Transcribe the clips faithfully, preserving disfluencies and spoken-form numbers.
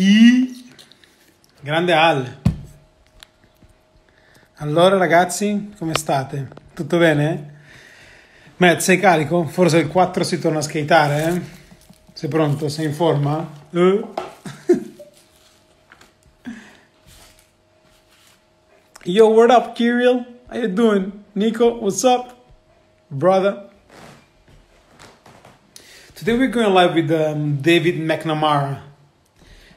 I grande Al, allora ragazzi, come state? Tutto bene? Matt, sei carico? Forse il quattro si torna a skateare? Eh? Sei pronto? Sei in forma? Uh. Yo, what up, Kirill? How you doing? Nico, what's up, brother? Today we're going live with um, David McNamara,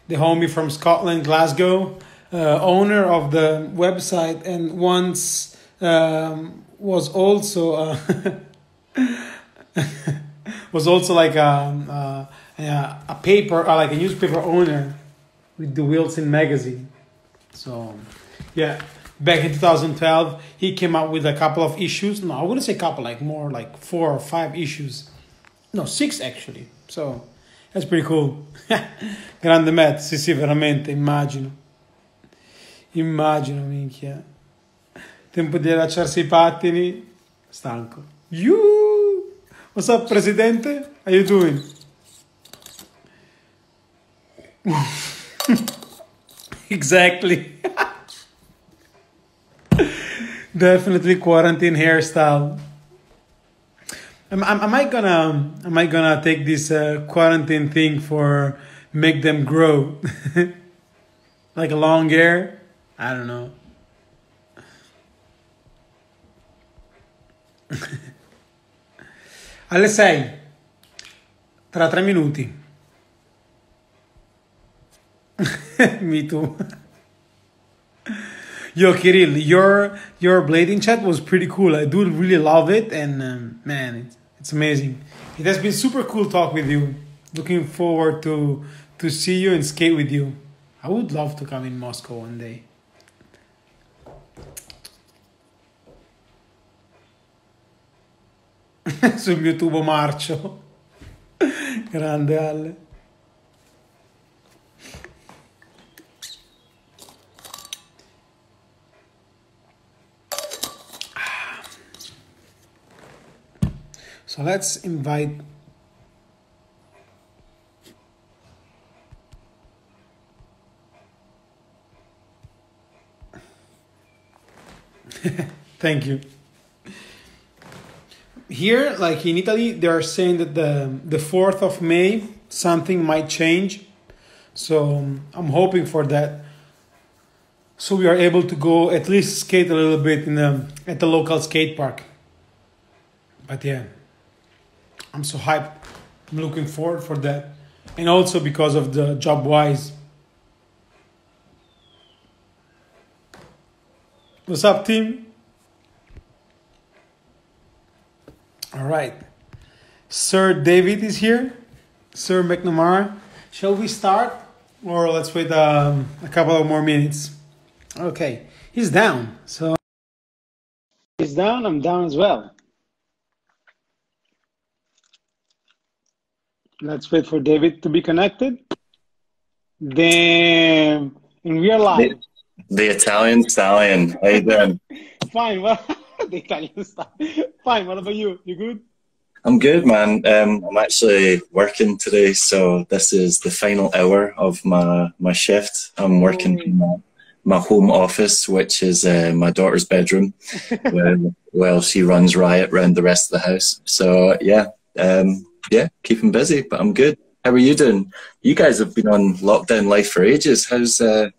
the homie from Scotland, Glasgow, uh, owner of the website, and once um, was also a was also like a a, a paper, uh, like a newspaper owner with the Wilson magazine. So, yeah, back in two thousand twelve, he came out with a couple of issues. No, I wouldn't say couple, like more like four or five issues. No, six actually. So. That's pretty cool. Grande Matt, sì sì, veramente, immagino. Immagino, minchia. Tempo di allacciarsi I pattini. Stanco. You. What's up, Presidente? How you doing? Exactly. Definitely quarantine hairstyle. Am, am, am I gonna am I gonna take this uh, quarantine thing for make them grow like a long hair? I don't know. Alle sei, tra tre minuti. Me too. Yo, Kirill, your your blading chat was pretty cool. I do really love it, and um, man. It's It's amazing. It has been super cool talk with you. Looking forward to to see you and skate with you. I would love to come in Moscow one day. Sul mio tubo marcio. Grande Al. So let's invite Thank you. Here, like in Italy, they are saying that the the fourth of May something might change. So um, I'm hoping for that. So we are able to go at least skate a little bit in the at the local skate park. But yeah. I'm so hyped. I'm looking forward for that. And also because of the job wise. What's up, team? All right. Sir David is here. Sir McNamara. Shall we start? Or let's wait um, a couple of more minutes. Okay. He's down. So he's down. I'm down as well. Let's wait for David to be connected. Damn. And we are live. The, the Italian stallion. How you doing? Fine. Well, the Italian stallion. Fine. What about you? You good? I'm good, man. Um, I'm actually working today, so this is the final hour of my, my shift. I'm working oh. from my, my home office, which is uh, my daughter's bedroom, where, well, she runs riot around the rest of the house. So, yeah. Um, Yeah, keeping busy, but I'm good. How are you doing? You guys have been on lockdown life for ages. How's uh,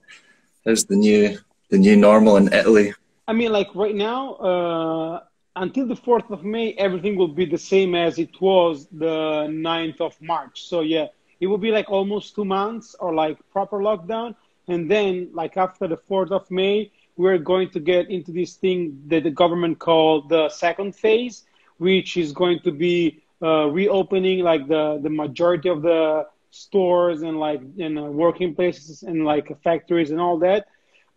how's the new the new normal in Italy? I mean, like right now, uh, until the fourth of May, everything will be the same as it was the ninth of March. So yeah, it will be like almost two months or like proper lockdown. And then like after the fourth of May, we're going to get into this thing that the government called the second phase, which is going to be Uh, reopening like the, the majority of the stores and like and uh, working places and like factories and all that.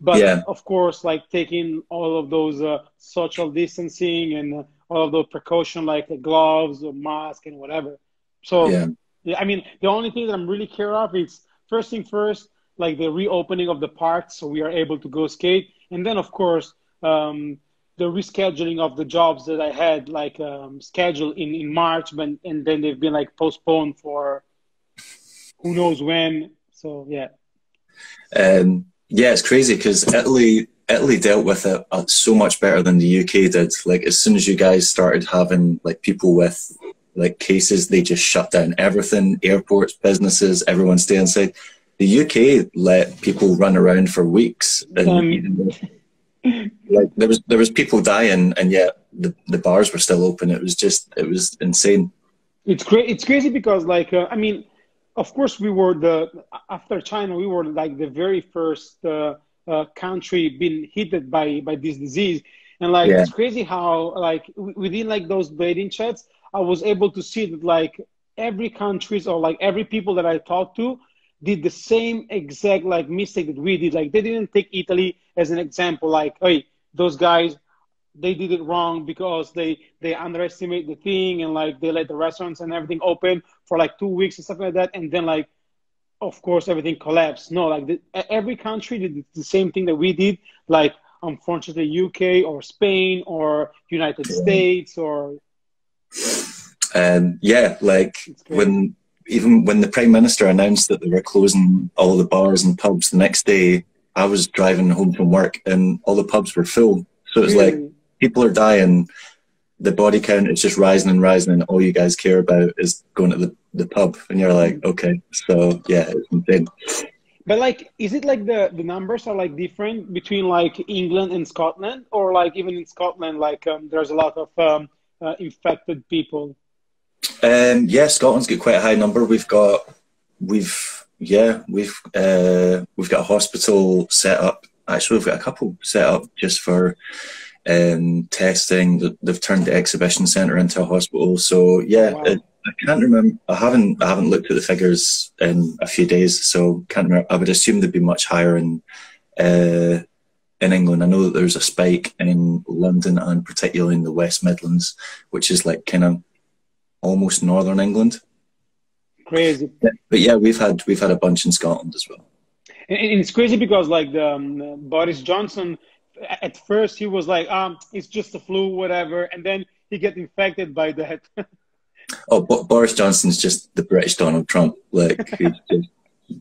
But yeah. of course, like taking all of those uh, social distancing and all of those precaution, like gloves or mask and whatever. So, yeah. yeah, I mean, the only thing that I'm really care of is first thing first, like the reopening of the park, so we are able to go skate. And then, of course, um, the rescheduling of the jobs that I had, like um, scheduled in, in March, but, and then they've been like postponed for who knows when. So, yeah. Um, yeah, it's crazy because Italy, Italy dealt with it uh, so much better than the U K did. Like as soon as you guys started having like people with like cases, they just shut down everything, airports, businesses, everyone stay inside. The U K let people run around for weeks, and um, like there was there was people dying, and yet the the bars were still open. It was just it was insane. It's crazy. It's crazy because like uh, I mean, of course we were the after China we were like the very first uh, uh, country being hit by by this disease, and like yeah. it's crazy how like within like those blading chats I was able to see that like every countries or like every people that I talked to did the same exact like mistake that we did. Like they didn't take Italy as an example. Like, hey, those guys, they did it wrong because they they underestimate the thing and like they let the restaurants and everything open for like two weeks and stuff like that. And then like, of course, everything collapsed. No, like the, every country did the same thing that we did. Like unfortunately, U K or Spain or United yeah. States or. Um, yeah, like when. Even when the Prime Minister announced that they were closing all the bars and pubs the next day, I was driving home from work and all the pubs were full. So it's really? like, people are dying. The body count is just rising and rising and all you guys care about is going to the, the pub. And you're like, okay. So yeah, it's insane. But like, is it like the, the numbers are like different between like England and Scotland, or like even in Scotland, like um, there's a lot of um, uh, infected people? Um, yeah, Scotland's got quite a high number. We've got, we've yeah, we've uh, we've got a hospital set up. Actually, we've got a couple set up just for um, testing. They've turned the exhibition centre into a hospital. So yeah, wow. it, I can't remember. I haven't I haven't looked at the figures in a few days, so can't remember. I would assume they'd be much higher in uh, in England. I know that there's a spike in London and particularly in the West Midlands, which is like kind of. Almost northern England. Crazy. But yeah, we've had we've had a bunch in Scotland as well. And it's crazy because like the um, Boris Johnson, at first he was like, um, it's just a flu, whatever, and then he get infected by that. oh, Bo Boris Johnson's just the British Donald Trump. Like he's just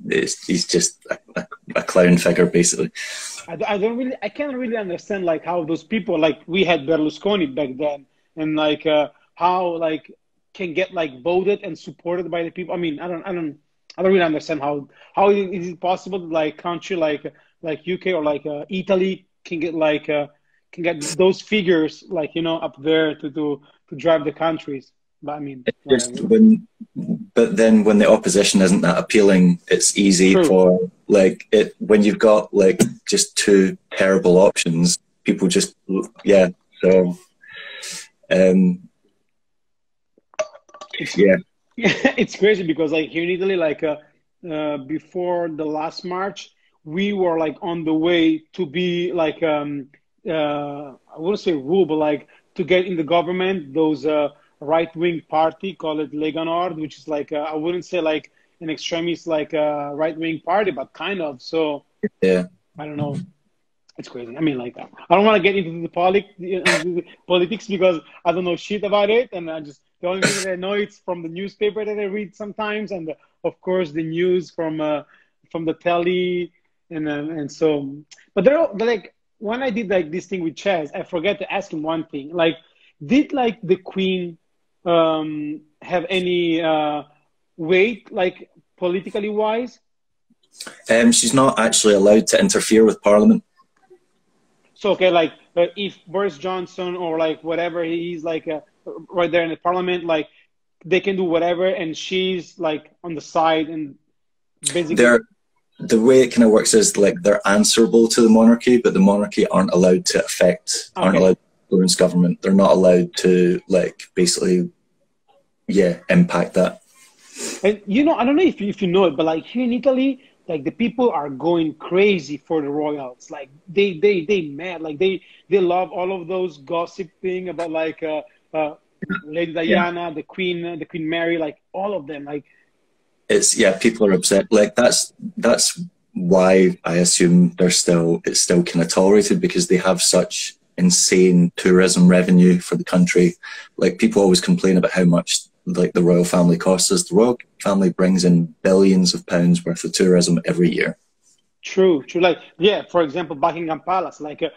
it's, he's just a, a, a clown figure basically. I, I don't really, I can't really understand like how those people like we had Berlusconi back then, and like uh, how like. can get like voted and supported by the people. I mean, I don't, I don't, I don't really understand how how is it possible that like country like like U K or like uh, Italy can get like uh, can get those figures like you know up there to to to drive the countries. But I mean, it's just when, but then when the opposition isn't that appealing, it's easy True. for like it when you've got like just two terrible options. People just yeah so. Um, It's, yeah, it's crazy because like here in Italy, like uh, uh, before the last March, we were like on the way to be like um, uh, I wouldn't say rule, but like to get in the government those uh, right-wing party, call it Lega Nord, which is like uh, I wouldn't say like an extremist like uh, right-wing party, but kind of. So yeah, I don't know. It's crazy. I mean, like, I don't want to get into the polit politics because I don't know shit about it. And I just, the only thing that I know it's from the newspaper that I read sometimes. And, the, of course, the news from uh, from the telly. And uh, and so, but there are, like, when I did, like, this thing with Chaz, I forgot to ask him one thing. Like, did, like, the Queen um, have any uh, weight, like, politically wise? Um, she's not actually allowed to interfere with Parliament. So, okay, like, uh, if Boris Johnson or, like, whatever he's, like, uh, right there in the parliament, like, they can do whatever, and she's, like, on the side and basically... They're, the way it kind of works is, like, they're answerable to the monarchy, but the monarchy aren't allowed to affect, okay. aren't allowed to influence government. They're not allowed to, like, basically, yeah, impact that. And, you know, I don't know if you, if you know it, but, like, here in Italy, Like, the people are going crazy for the Royals. Like, they they they mad. Like, they they love all of those gossip thing about, like, uh, uh, Lady Diana, the Queen, the Queen Mary, like all of them. Like, it's yeah, people are upset. Like, that's that's why I assume they're still it's still kind of tolerated, because they have such insane tourism revenue for the country. Like, people always complain about how much like the royal family costs us. The royal family brings in billions of pounds worth of tourism every year. True, true. Like, yeah, for example, Buckingham Palace. Like, uh,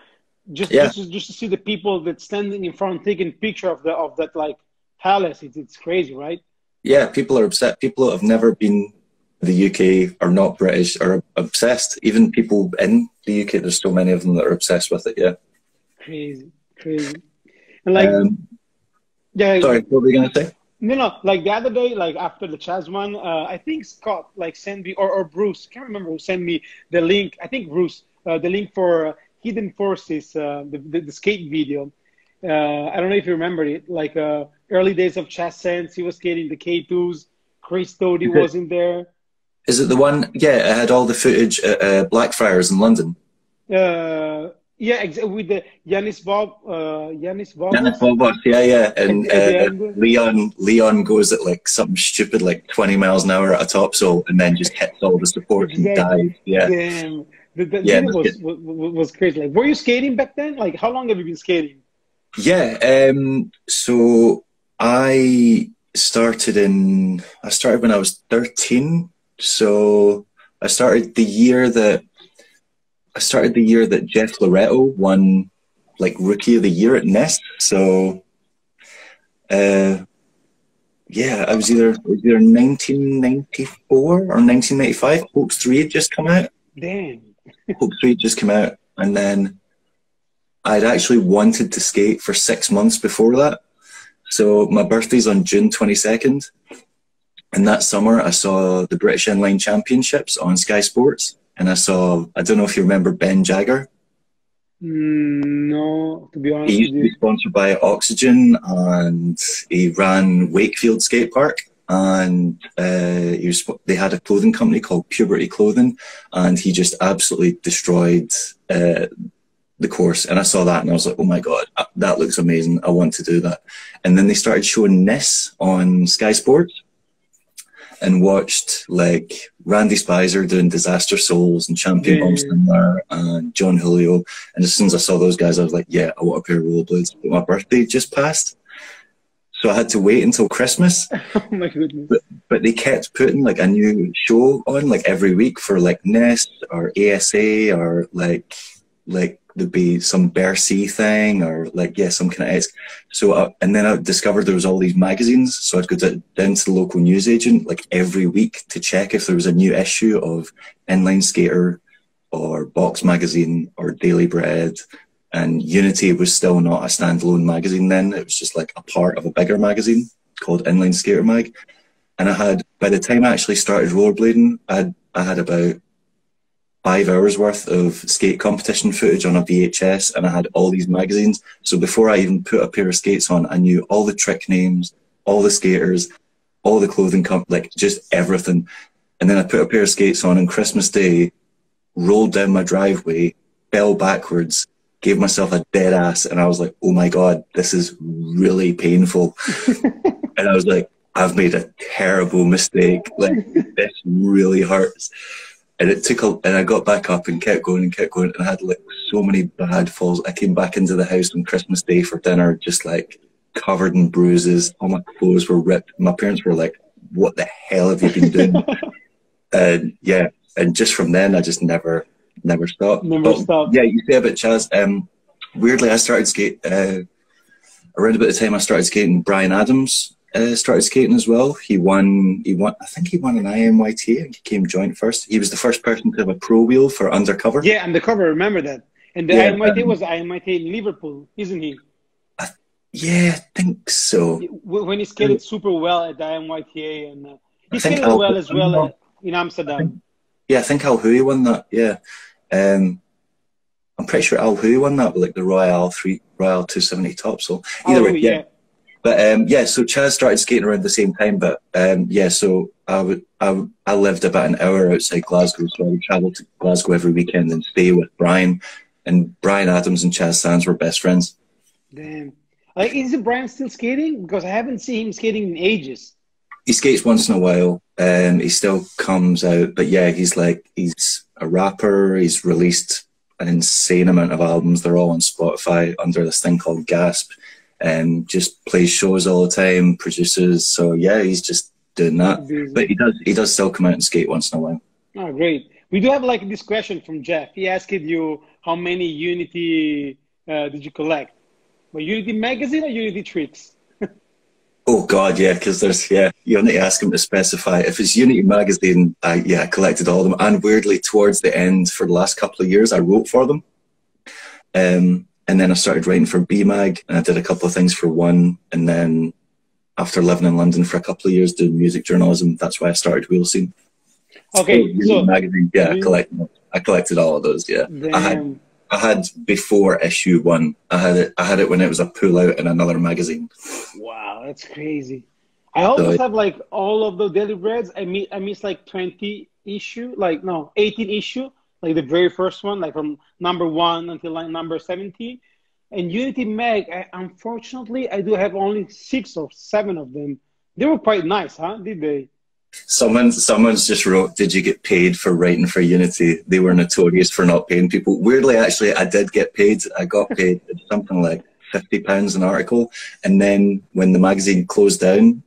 just, yeah. just just to see the people that standing in front taking picture of the of that like palace. It's it's crazy, right? Yeah, people are upset. People have never been the U K, are not British, are obsessed. Even people in the U K, there's so many of them that are obsessed with it. Yeah. Crazy, crazy. And like, um, yeah. Sorry, what were you gonna say? No, no, like the other day, like after the Chaz one, uh, I think Scott, like, sent me, or, or Bruce, I can't remember who sent me the link, I think Bruce, uh, the link for uh, Hidden Forces, uh, the, the, the skate video. Uh, I don't know if you remember it, like uh, early days of Chaz Sands, he was skating the K twos, Chris Toddy was in there. Is it the one, yeah, I had all the footage at uh, Blackfriars in London. Uh, yeah, exactly, with the Yanis Bob, uh, Yanis Bob. Yanis Bob, yeah, yeah, and uh, Leon, Leon goes at like something stupid, like twenty miles an hour at a topsail, and then just hits all the support and dives. Yeah, damn. The, the, yeah, it was, was was crazy. Like, were you skating back then? Like, how long have you been skating? Yeah, um, so I started in. I started when I was thirteen. So I started the year that. I started the year that Jeff Loretto won, like, Rookie of the Year at Nest. So, uh, yeah, I was either, either nineteen ninety-four or nineteen ninety-five. Hoax three had just come out. Damn. Hoax three had just come out. And then I'd actually wanted to skate for six months before that. So my birthday's on June twenty-second. And that summer I saw the British Inline Championships on Sky Sports. And I saw, I don't know if you remember Ben Jagger. No, to be honest. He used to be sponsored by Oxygen, and he ran Wakefield Skate Park. And uh, he was, they had a clothing company called Puberty Clothing, and he just absolutely destroyed uh, the course. And I saw that and I was like, oh my God, that looks amazing. I want to do that. And then they started showing this on Sky Sports. And watched like Randy Spicer doing Disaster Souls and Champion Bomb Stimler and John Julio. And as soon as I saw those guys, I was like, yeah, I want a pair of rollerblades. But my birthday just passed. So I had to wait until Christmas. Oh my goodness. But, but they kept putting like a new show on like every week for like Nest or A S A or like, like there'd be some Bear Sea thing or like, yeah, some kind of esque. So, I, and then I discovered there was all these magazines. So I'd go to, down to the local newsagent like every week to check if there was a new issue of Inline Skater or Box Magazine or Daily Bread. And Unity was still not a standalone magazine then. It was just like a part of a bigger magazine called Inline Skater Mag. And I had, by the time I actually started rollerblading, I I had about five hours worth of skate competition footage on a V H S, and I had all these magazines. So before I even put a pair of skates on, I knew all the trick names, all the skaters, all the clothing company, like just everything. And then I put a pair of skates on on Christmas Day, rolled down my driveway, fell backwards, gave myself a dead ass, and I was like, oh my God, this is really painful. And I was like, I've made a terrible mistake. Like, this really hurts. And it took a, and I got back up and kept going and kept going, and I had like so many bad falls. I came back into the house on Christmas Day for dinner, just like covered in bruises. All my clothes were ripped. My parents were like, "What the hell have you been doing?" And yeah, and just from then, I just never, never stopped. Never but, stopped. Yeah, you say about Chaz. Um, weirdly, I started skate uh, around about the time I started skating. Brian Adams Uh, started skating as well. He won. He won. I think he won an I M Y T. I think he came joint first. He was the first person to have a pro wheel for undercover. Yeah, undercover. Remember that? And the yeah, I M Y T um, was I M Y T in Liverpool, isn't he? I, yeah, I think so. When he skated super well at the I M Y T A, and uh, he skated Al well as well at, in Amsterdam. I think, yeah, I think Al Hui won that. Yeah, um, I'm pretty sure Al Hui won that with like the Royal three, Royal two seventy topsail. Either way, yeah. yeah. But um, yeah, so Chaz started skating around the same time. But um, yeah, so I, would, I, would, I lived about an hour outside Glasgow, so I would travel to Glasgow every weekend and stay with Brian. And Brian Adams and Chaz Sands were best friends. Damn. Like, is Brian still skating? Because I haven't seen him skating in ages. He skates once in a while. Um, he still comes out. But yeah, he's like, he's a rapper. He's released an insane amount of albums. They're all on Spotify under this thing called Gasp. And um, just plays shows all the time, produces. So yeah, he's just doing that. Busy. But he does he does still come out and skate once in a while. Oh, great. We do have like this question from Jeff. He asked you how many Unity uh, did you collect? Well, Unity magazine or Unity tricks? Oh God, yeah, because there's yeah, you only ask him to specify. If it's Unity magazine, I yeah, I collected all of them. And weirdly, towards the end, for the last couple of years, I wrote for them. Um. And then I started writing for B Mag, and I did a couple of things for One. And then after living in London for a couple of years doing music journalism, that's why I started Wheel Scene. Okay, so, so magazine, yeah, you... I, collect, I collected all of those. Yeah, I had, I had before issue one. I had it. I had it when it was a pull out in another magazine. Wow, that's crazy. I almost so, have like all of the Daily Breads. I mean, I missed like twenty issue, like no, eighteen issue. Like the very first one, like from number one until like number seventeen. And Unity Mag, I, unfortunately, I do have only six or seven of them. They were quite nice, huh? Did they? Someone, someone's just wrote, did you get paid for writing for Unity? They were notorious for not paying people. Weirdly, actually, I did get paid. I got paid something like fifty pounds an article. And then when the magazine closed down,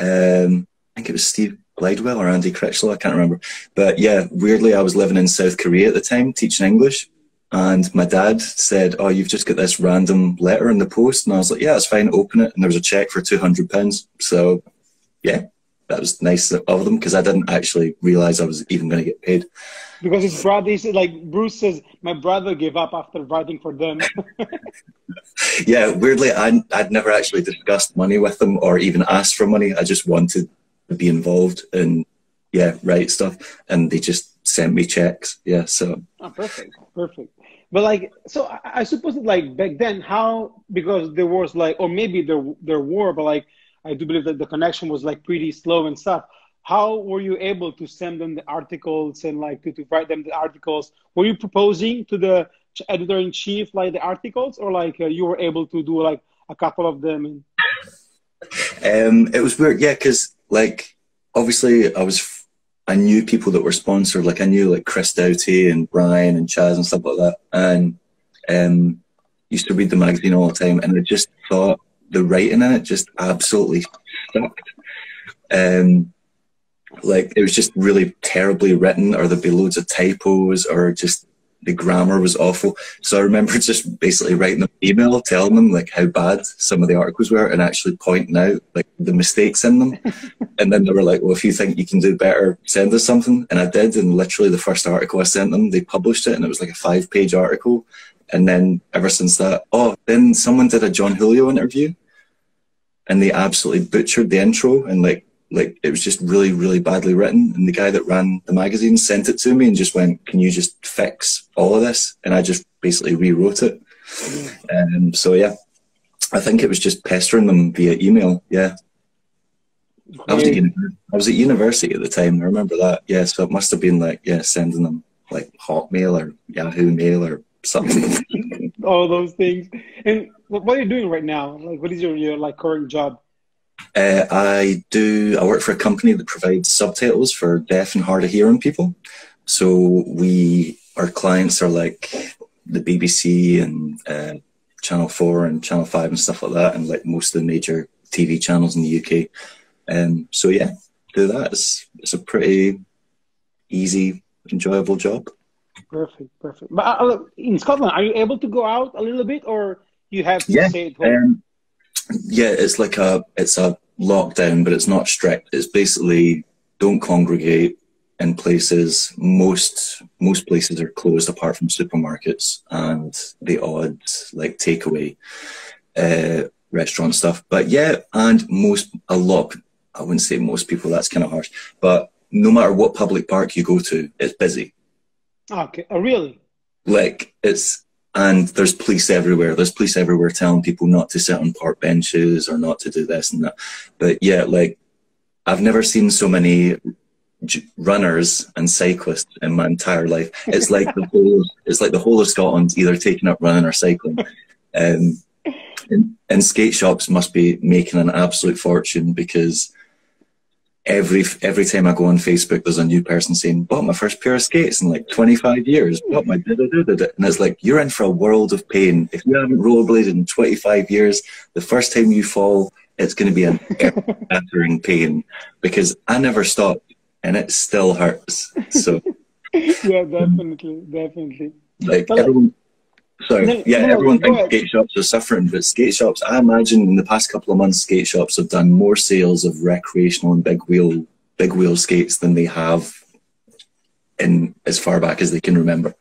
um, I think it was Steve Glidewell or Andy Critchlow, I can't remember. But yeah, weirdly, I was living in South Korea at the time, teaching English. And my dad said, oh, you've just got this random letter in the post. And I was like, yeah, it's fine, open it. And there was a cheque for two hundred pounds. So yeah, that was nice of them, because I didn't actually realise I was even going to get paid. Because his brother, he said, like Bruce says, my brother gave up after writing for them. Yeah, weirdly, I, I'd never actually discussed money with them or even asked for money. I just wanted be involved and yeah, write stuff, and they just sent me checks. Yeah, so oh, perfect, perfect. But like, so I, I suppose that like back then, how because there was like, or maybe there there were, but like I do believe that the connection was like pretty slow and stuff. How were you able to send them the articles and like to, to write them the articles? Were you proposing to the editor in chief like the articles, or like uh, you were able to do like a couple of them? And... Um, it was weird, yeah, because. Like, obviously, I was, I knew people that were sponsored. Like, I knew, like, Chris Doughty and Brian and Chaz and stuff like that. And um, used to read the magazine all the time. And I just thought the writing in it just absolutely sucked. Um, like, it was just really terribly written, or there'd be loads of typos, or just the grammar was awful. So I remember just basically writing them an email, telling them like how bad some of the articles were, and actually pointing out like the mistakes in them. And then they were like, well, if you think you can do better, send us something. And I did. And literally the first article I sent them, they published it, and it was like a five page article. And then ever since that, oh, then someone did a John Julio interview, and they absolutely butchered the intro, and like, Like, it was just really, really badly written. And the guy that ran the magazine sent it to me and just went, can you just fix all of this? And I just basically rewrote it. Mm. Um, so, yeah, I think it was just pestering them via email. Yeah. I was, I was at university at the time. I remember that. Yeah, so it must have been like, yeah, sending them like Hotmail or Yahoo Mail or something. All those things. And what are you doing right now? Like, what is your, your like current job? Uh, I do. I work for a company that provides subtitles for deaf and hard of hearing people. So we, our clients are like the B B C and uh, Channel four and Channel five and stuff like that, and like most of the major T V channels in the U K. Um, so yeah, do that. It's, it's a pretty easy, enjoyable job. Perfect, perfect. But uh, in Scotland, are you able to go out a little bit, or you have to yeah, stay at home? Um, Yeah, it's like a, it's a lockdown, but it's not strict. It's basically don't congregate in places. Most, most places are closed apart from supermarkets and the odd like takeaway uh, restaurant stuff. But yeah, and most, a lot, I wouldn't say most people, that's kind of harsh, but no matter what public park you go to, it's busy. Okay, oh, really? Like it's, And there's police everywhere. There's police everywhere telling people not to sit on park benches or not to do this and that. But yeah, like, I've never seen so many runners and cyclists in my entire life. It's like the whole, it's like the whole of Scotland's either taking up running or cycling. Um, and, and skate shops must be making an absolute fortune, because every every time I go on Facebook, there's a new person saying, bought my first pair of skates in like twenty-five years, bought my da da da da da. And it's like, you're in for a world of pain. If you haven't rollerbladed in twenty-five years, the first time you fall, it's going to be an earth-shattering pain, because I never stopped and it still hurts. So yeah, definitely, definitely. Like, well, everyone, sorry, no, yeah, no, everyone thinks ahead. skate shops are suffering, but skate shops, I imagine in the past couple of months, skate shops have done more sales of recreational and big wheel, big wheel skates than they have in as far back as they can remember.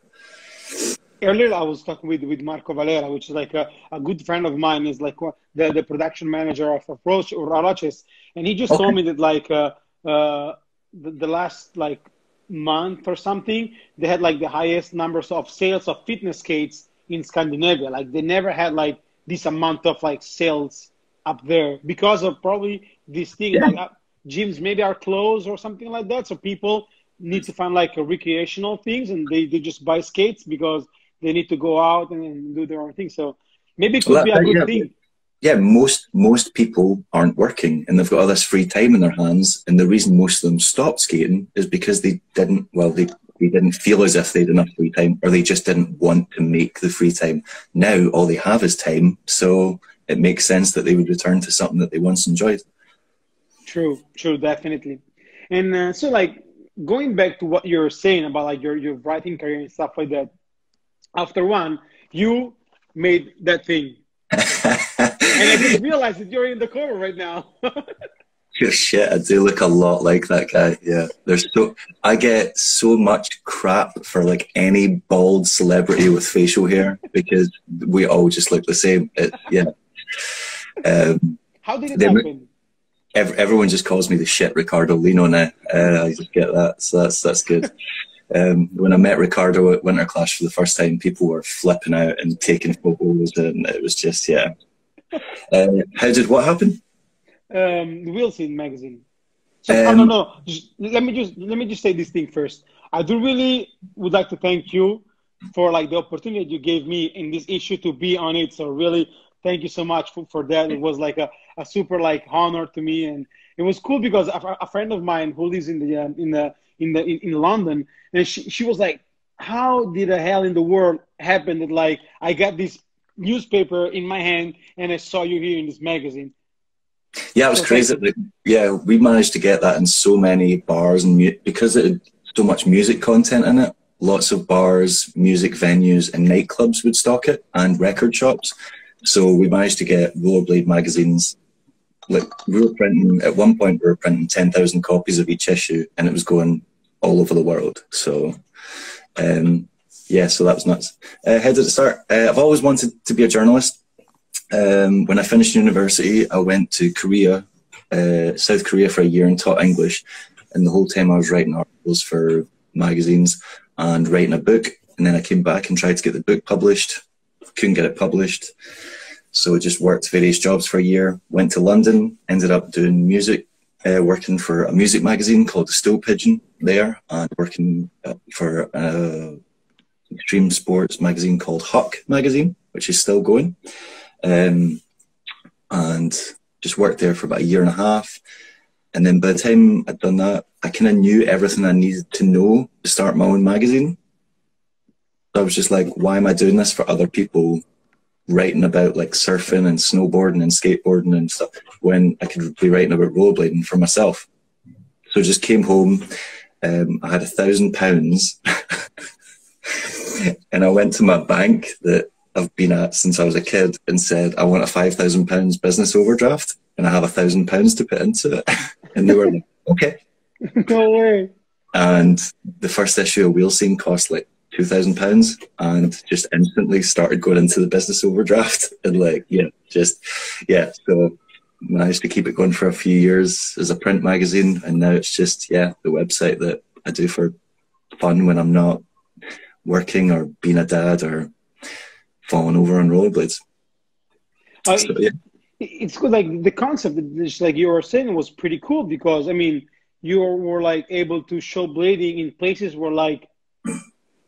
Earlier, I was talking with, with Marco Valera, which is like a, a good friend of mine, is like the, the production manager of Approach or Araches. And he just okay. told me that like uh, uh, the, the last like month or something, they had like the highest numbers of sales of fitness skates in Scandinavia. Like they never had like this amount of like sales up there because of probably this thing. Yeah. Like uh, gyms maybe are closed or something like that. So people need to find like a recreational things, and they, they just buy skates because they need to go out and, and do their own thing. So maybe it could well, be a good yeah, thing. Yeah, most most people aren't working and they've got all this free time in their hands. And the reason most of them stopped skating is because they didn't, well, they, they didn't feel as if they had enough free time, or they just didn't want to make the free time. Now all they have is time. So it makes sense that they would return to something that they once enjoyed. True, true, definitely. And uh, so like going back to what you're saying about like your, your writing career and stuff like that, after one, you made that thing. And I just realized that you're in the cover right now. Sure, shit, I do look a lot like that guy, yeah. There's so, I get so much crap for like any bald celebrity with facial hair, because we all just look the same. It, yeah. Um, How did it they, happen? Ev everyone just calls me the shit Ricardo Lino now. Uh, I just get that, so that's, that's good. Um, when I met Ricardo at Winter Clash for the first time, people were flipping out and taking photos, and it was just, yeah. Uh, how did what happen? Um, the Wilson magazine. So um, I don't know. Just, let me just let me just say this thing first. I do really would like to thank you for like the opportunity you gave me in this issue to be on it. So really, thank you so much for, for that. It was like a, a super like honor to me, and it was cool because a, a friend of mine who lives in the uh, in the in the in, in London, and she, she was like, how did the hell in the world happen that like I got this newspaper in my hand and I saw you here in this magazine? Yeah, it was so crazy. Like, yeah, we managed to get that in so many bars, and mu because it had so much music content in it, lots of bars, music venues and nightclubs would stock it, and record shops. So we managed to get rollerblade magazines. Like, we were printing, at one point we were printing ten thousand copies of each issue, and it was going all over the world. So, um, yeah, so that was nuts. Uh, how did it start? Uh, I've always wanted to be a journalist. Um, when I finished university, I went to Korea, uh, South Korea for a year and taught English. And the whole time I was writing articles for magazines and writing a book. And then I came back and tried to get the book published. Couldn't get it published. So I just worked various jobs for a year, went to London, ended up doing music, uh, working for a music magazine called The Stool Pigeon there, and working for an extreme sports magazine called Huck Magazine, which is still going. Um, and just worked there for about a year and a half. And then by the time I'd done that, I kind of knew everything I needed to know to start my own magazine. So I was just like, why am I doing this for other people? Writing about like surfing and snowboarding and skateboarding and stuff, when I could be writing about rollerblading for myself. So I just came home. Um, I had a thousand pounds, and I went to my bank that I've been at since I was a kid and said, "I want a five thousand pounds business overdraft, and I have a thousand pounds to put into it." And they were like, "Okay, no way." And the first issue of Wheel Scene cost like two thousand pounds, and just instantly started going into the business overdraft, and like, yeah, just, yeah. So managed to keep it going for a few years as a print magazine, and now it's just, yeah, the website that I do for fun when I'm not working or being a dad or falling over on rollerblades. Uh, so, yeah. It's good. Like the concept, just like you were saying, was pretty cool because I mean, you were like able to show blading in places where like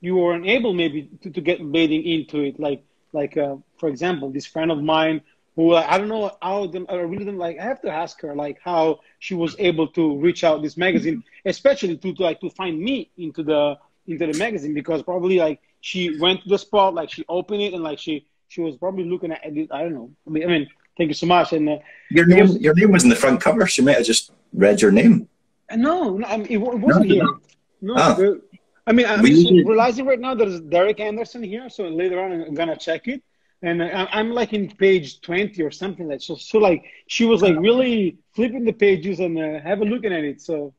you were unable maybe to, to get blading into it. Like, like uh, for example, this friend of mine who uh, I don't know how them, I really don't like. I have to ask her like how she was able to reach out this magazine, especially to, to like to find me into the into the magazine because probably like she went to the spot, like she opened it and like she she was probably looking at it. I don't know. I mean, I mean. Thank you so much. And uh, your name, was, your name was in the front cover. She might have just read your name. No, no I mean, it, it wasn't no, here. No, ah. the, I mean, I'm just realizing right now there's Derek Anderson here. So later on, I'm gonna check it. And I, I'm like in page twenty or something like so. So like she was like really flipping the pages and uh, having a look at it. So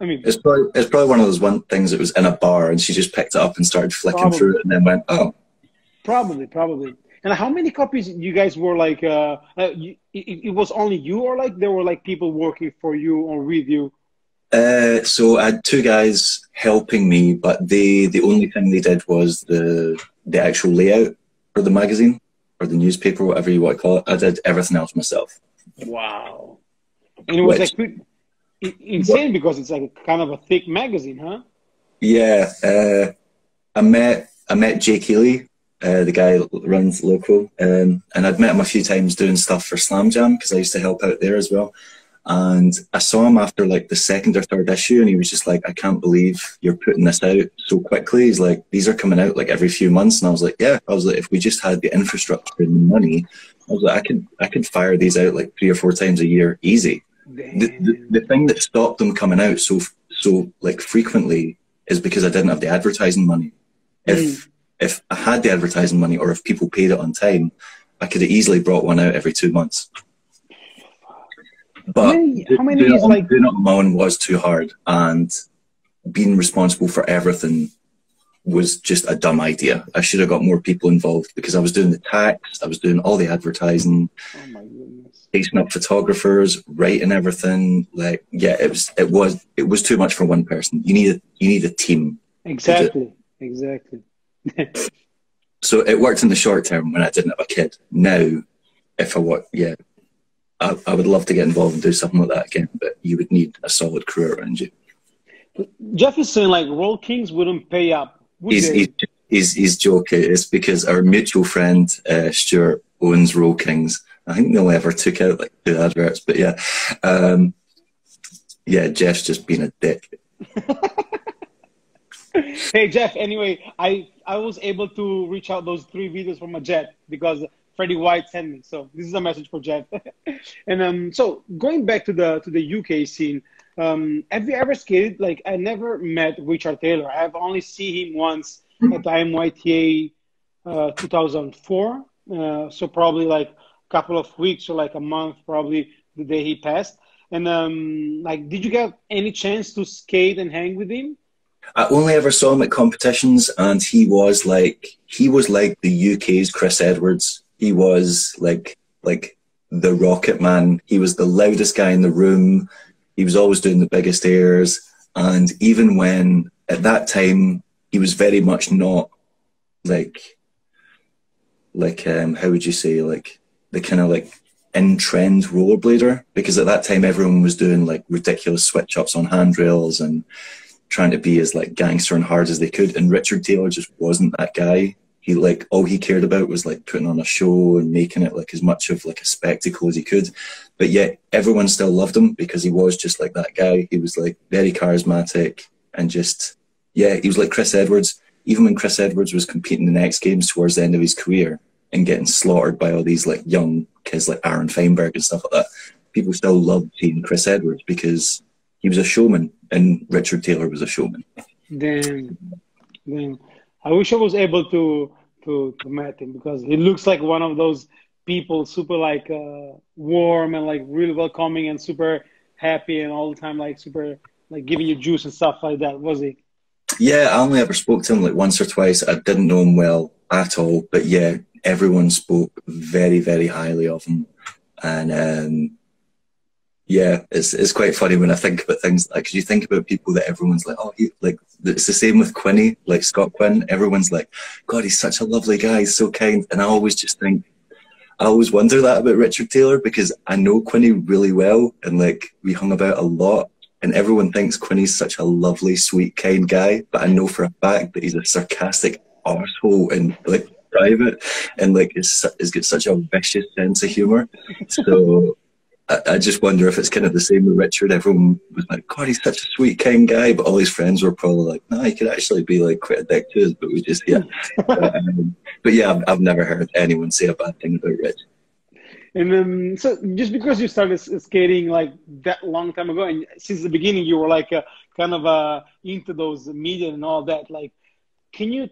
I mean, it's probably it's probably one of those one things that was in a bar and she just picked it up and started flicking probably. through it and then went, oh, probably, probably. And how many copies you guys were like, uh, uh, you, it, it was only you or like there were like people working for you or with you? Uh, so I had two guys helping me, but they, the only thing they did was the, the actual layout for the magazine or the newspaper, whatever you want to call it. I did everything else myself. Wow. And it was Which, like insane what? because it's like kind of a thick magazine, huh? Yeah. Uh, I met, I met Jay Keeley. Uh, the guy runs Loco, um, and I'd met him a few times doing stuff for Slam Jam because I used to help out there as well. And I saw him after like the second or third issue, and he was just like, "I can't believe you're putting this out so quickly." He's like, "These are coming out like every few months," and I was like, "Yeah." I was like, "If we just had the infrastructure and the money, I was like, I could I could fire these out like three or four times a year, easy." The, the, the thing that stopped them coming out so so like frequently is because I didn't have the advertising money. If mm. If I had the advertising money or if people paid it on time, I could have easily brought one out every two months. But how many, how many doing, is it on, like... doing it on my own was too hard, and being responsible for everything was just a dumb idea. I should have got more people involved because I was doing the tax, I was doing all the advertising, oh my goodness. Chasing up photographers, writing everything. Like, yeah, it was it was it was too much for one person. You need a, you need a team. Exactly. Exactly. So it worked in the short term when I didn't have a kid. Now, if I want, yeah, I, I would love to get involved and do something like that again, but you would need a solid crew around you. Jeff is saying like Roll Kings wouldn't pay up. Would he's, he's, he's, he's joking. It's because our mutual friend, uh, Stuart, owns Roll Kings. I think they only ever took out like two adverts, but yeah. Um, yeah, Jeff's just been a dick. Hey Jeff, anyway, I, I was able to reach out those three videos from a jet because Freddie White sent me. So this is a message for Jeff. And um, so going back to the to the U K scene, um, have you ever skated? Like I never met Richard Taylor. I've only seen him once at the I M Y T A uh, two thousand four. Uh, so probably like a couple of weeks or like a month, probably the day he passed. And um, like, did you get any chance to skate and hang with him? I only ever saw him at competitions, and he was like he was like the U K's Chris Edwards. He was like like the rocket man. He was the loudest guy in the room. He was always doing the biggest airs, and even when at that time he was very much not like like um how would you say like the kind of like in trend rollerblader, because at that time everyone was doing like ridiculous switch ups on handrails and trying to be as like gangster and hard as they could, and Richard Taylor just wasn't that guy. He like all he cared about was like putting on a show and making it like as much of like a spectacle as he could, but yet everyone still loved him because he was just like that guy. He was like very charismatic and just, yeah, he was like Chris Edwards. Even when Chris Edwards was competing in the X Games towards the end of his career and getting slaughtered by all these like young kids like Aaron Feinberg and stuff like that, people still loved seeing Chris Edwards because he was a showman, and Richard Taylor was a showman. Damn, damn! I wish I was able to to, to meet him because he looks like one of those people, super like uh, warm and like really welcoming and super happy and all the time like super like giving you juice and stuff like that. Was he? Yeah, I only ever spoke to him like once or twice. I didn't know him well at all, but yeah, everyone spoke very, very highly of him, and. Um, Yeah, it's it's quite funny when I think about things like, because you think about people that everyone's like, oh, he, like it's the same with Quinny, like Scott Quinn. Everyone's like, God, he's such a lovely guy, he's so kind. And I always just think, I always wonder that about Richard Taylor, because I know Quinny really well, and like we hung about a lot, and everyone thinks Quinny's such a lovely, sweet, kind guy, but I know for a fact that he's a sarcastic arsehole and like private, and like it's it's got such a vicious sense of humor. So. I just wonder if it's kind of the same with Richard. Everyone was like, God, he's such a sweet, kind guy. But all his friends were probably like, no, he could actually be like quite a dick to us, but we just, yeah. um, but yeah, I've, I've never heard anyone say a bad thing about Rich. And um, so just because you started skating like that long time ago, and since the beginning you were like uh, kind of uh, into those media and all that, like, can you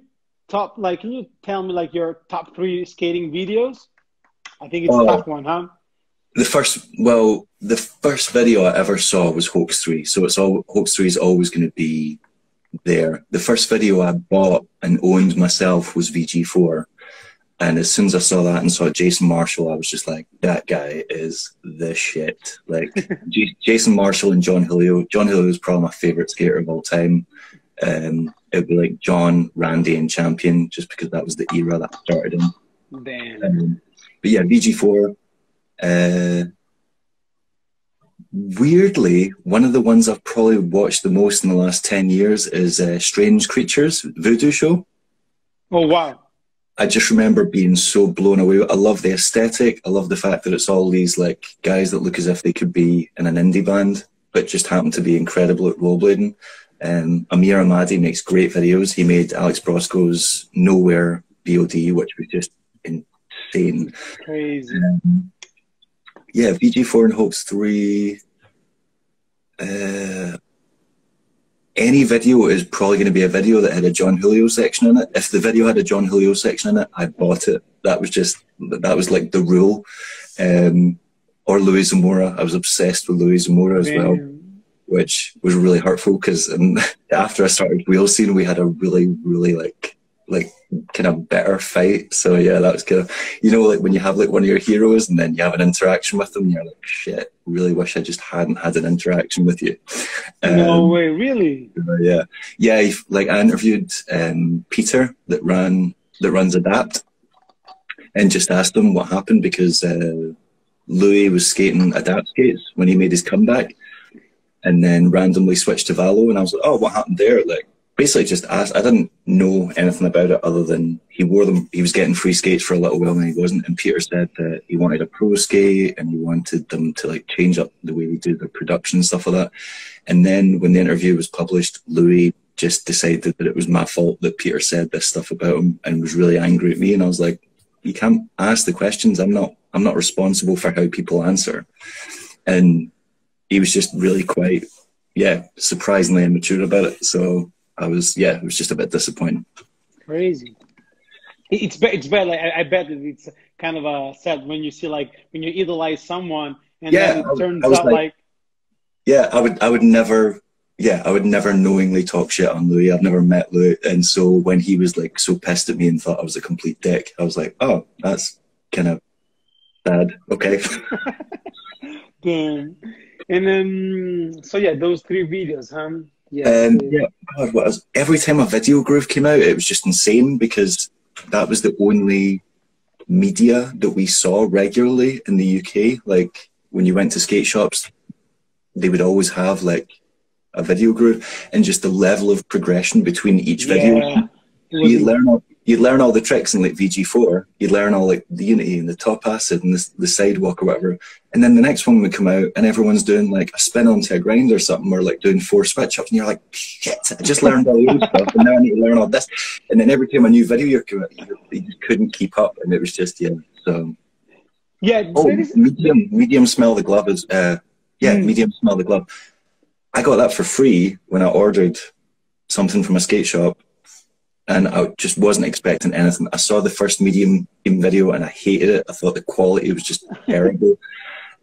top, like, can you tell me like your top three skating videos? I think it's oh. a tough one, huh? The first, well, the first video I ever saw was Hoax three. So it's all, Hoax three is always going to be there. The first video I bought and owned myself was V G four. And as soon as I saw that and saw Jason Marshall, I was just like, that guy is the shit. Like, J Jason Marshall and John Julio. John Julio is probably my favorite skater of all time. Um, it would be like John, Randy, and Champion, just because that was the era that I started in. Damn. Um, but yeah, V G four. Uh, weirdly, one of the ones I've probably watched the most in the last ten years is uh, Strange Creatures, Voodoo Show. Oh, wow. I just remember being so blown away. I love the aesthetic. I love the fact that it's all these like guys that look as if they could be in an indie band, but just happen to be incredible at rollerblading. Um, Amir Ahmadi makes great videos. He made Alex Brosco's Nowhere B O D, which was just insane. Crazy. Um, Yeah, V G four and Hoax three. Uh, any video is probably going to be a video that had a John Julio section in it. If the video had a John Julio section in it, I bought it. That was just, that was like the rule. Um, or Louis Zamora. I was obsessed with Louis Zamora as Man. well, which was really hurtful because um, after I started Wheel Scene, we had a really, really like, like, kind of better fight. So yeah, that was kind of, you know, like when you have like one of your heroes and then you have an interaction with them, you're like, shit, really wish I just hadn't had an interaction with you. Um, no way, really? Yeah. Yeah, like I interviewed um, Peter that ran, that runs Adapt, and just asked him what happened, because uh, Louis was skating Adapt skates when he made his comeback, and then randomly switched to Valo, and I was like, oh, what happened there? Like, basically just asked. I didn't know anything about it other than he wore them. He was getting free skates for a little while and he wasn't. And Peter said that he wanted a pro skate and he wanted them to like change up the way we do the production and stuff like that. And then when the interview was published, Louis just decided that it was my fault that Peter said this stuff about him and was really angry at me. And I was like, you can't ask the questions. I'm not, I'm not responsible for how people answer. And he was just really quite, yeah, surprisingly immature about it. So I was, yeah, it was just a bit disappointing. Crazy. It's it's bad. Like, I, I bet it's kind of a sad when you see like when you idolize someone and yeah, then it turns I, I out like, like. Yeah, I would. I would never. Yeah, I would never knowingly talk shit on Louis. I've never met Louis, and so when he was like so pissed at me and thought I was a complete dick, I was like, oh, that's kind of bad. Okay. Damn. And then so yeah, those three videos, huh? Yeah, um, yeah. God, what else? Every time a video groove came out, it was just insane, because that was the only media that we saw regularly in the U K. Like when you went to skate shops, they would always have like a video groove, and just the level of progression between each video. Yeah. You learn all, you learn all the tricks in like V G four. You learn all like the unity and the top acid and the, the sidewalk or whatever. And then the next one would come out and everyone's doing like a spin onto a grind or something, or like doing four switch ups, and you're like, shit, I just learned all those stuff and now I need to learn all this. And then every time a new video came out, you, you couldn't keep up, and it was just, yeah. So yeah, oh, medium, medium smell the glove is uh, yeah, mm. medium smell the glove. I got that for free when I ordered something from a skate shop, and I just wasn't expecting anything. I saw the first medium video and I hated it. I thought the quality was just terrible.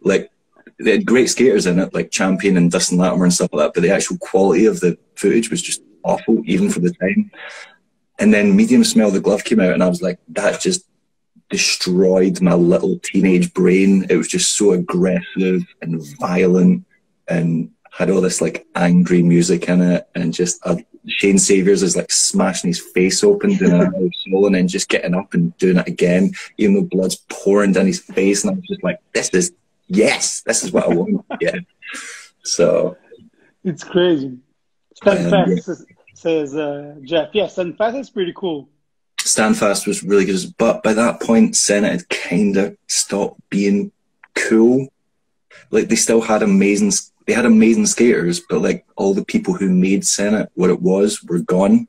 Like, they had great skaters in it, like Champion and Dustin Latimer and stuff like that, but the actual quality of the footage was just awful, even for the time. And then Medium Smell the Glove came out, and I was like, that's just destroyed my little teenage brain. It was just so aggressive and violent and had all this like angry music in it, and just uh, Shane Saviours is like smashing his face open doing another solo and then just getting up and doing it again, even though blood's pouring down his face, and I was just like, this is, yes, this is what I want. Yeah. So it's crazy. Stand um, Fast, yeah. says uh, Jeff. Yeah, Stand Fast is pretty cool. Stand Fast was really good, but by that point, Senate had kind of stopped being cool. Like they still had amazing, they had amazing skaters, but like all the people who made Senate what it was were gone.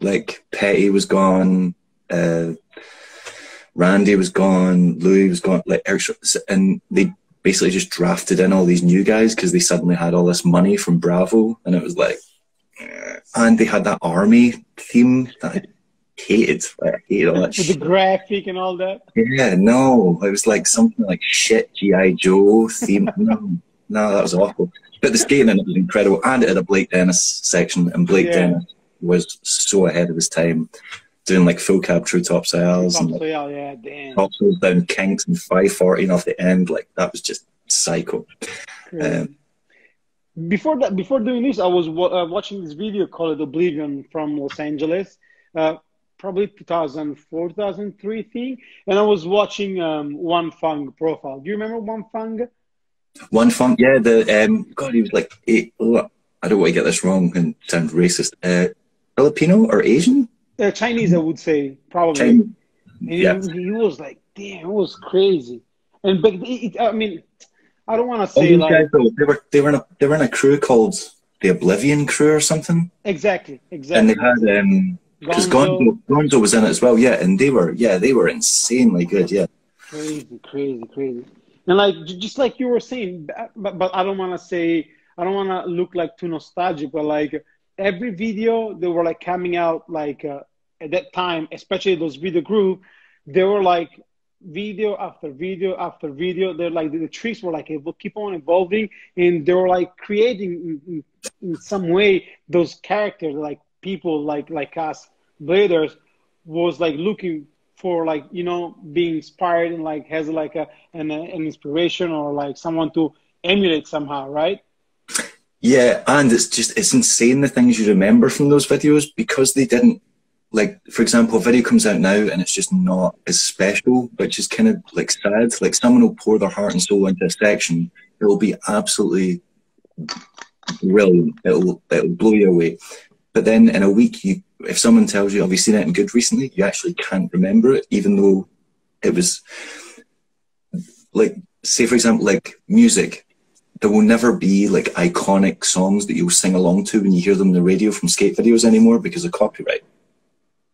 Like Petty was gone, uh, Randy was gone, Louis was gone, like and they basically just drafted in all these new guys because they suddenly had all this money from Bravo, and it was like, and they had that army theme that I hated. Like, I hated all that shit. With the graphic and all that. Yeah, no, it was like something like shit G I Joe theme. no, no, that was awful. But the skating in it was incredible, and it had a Blake Dennis section, and Blake yeah. Dennis was so ahead of his time, doing like full cab true topsails top and like, yeah, damn. topsails down kinks and five forty off the end. Like that was just psycho. Um, before that, before doing this, I was uh, watching this video called Oblivion from Los Angeles, uh, probably two thousand four, two thousand three thing. And I was watching um, One Fung profile. Do you remember One Fung? One Fung, yeah. The um, God, he was like, hey, oh, I don't want to get this wrong and sound racist. Uh, Filipino or Asian? Uh, Chinese, I would say, probably. And yeah. he, he was like, damn, it was crazy. And but it, it, I mean, I don't want to say like guys, though, they were they were in a they were in a crew called the Oblivion Crew or something. Exactly, exactly. And they had um because Gonzo. Gonzo, Gonzo was in it as well, yeah. And they were yeah they were insanely good, yeah. Crazy, crazy, crazy. And like just like you were saying, but but I don't want to say I don't want to look like too nostalgic, but like. Every video they were like coming out like uh, at that time, especially those video group, they were like video after video after video. They're like the, the tricks were like keep on evolving, and they were like creating in, in some way those characters like people like like us bladers was like looking for like you know being inspired and like has like a an, an inspiration or like someone to emulate somehow, right? Yeah, and it's just, it's insane the things you remember from those videos because they didn't, like, for example, a video comes out now and it's just not as special, which is kind of, like, sad. Like, someone will pour their heart and soul into a section. It'll be absolutely brilliant. It'll, it'll blow you away. But then in a week, you, if someone tells you, have you seen anything good recently? You actually can't remember it, even though it was, like, say, for example, like, music. There will never be like iconic songs that you'll sing along to when you hear them on the radio from skate videos anymore because of copyright.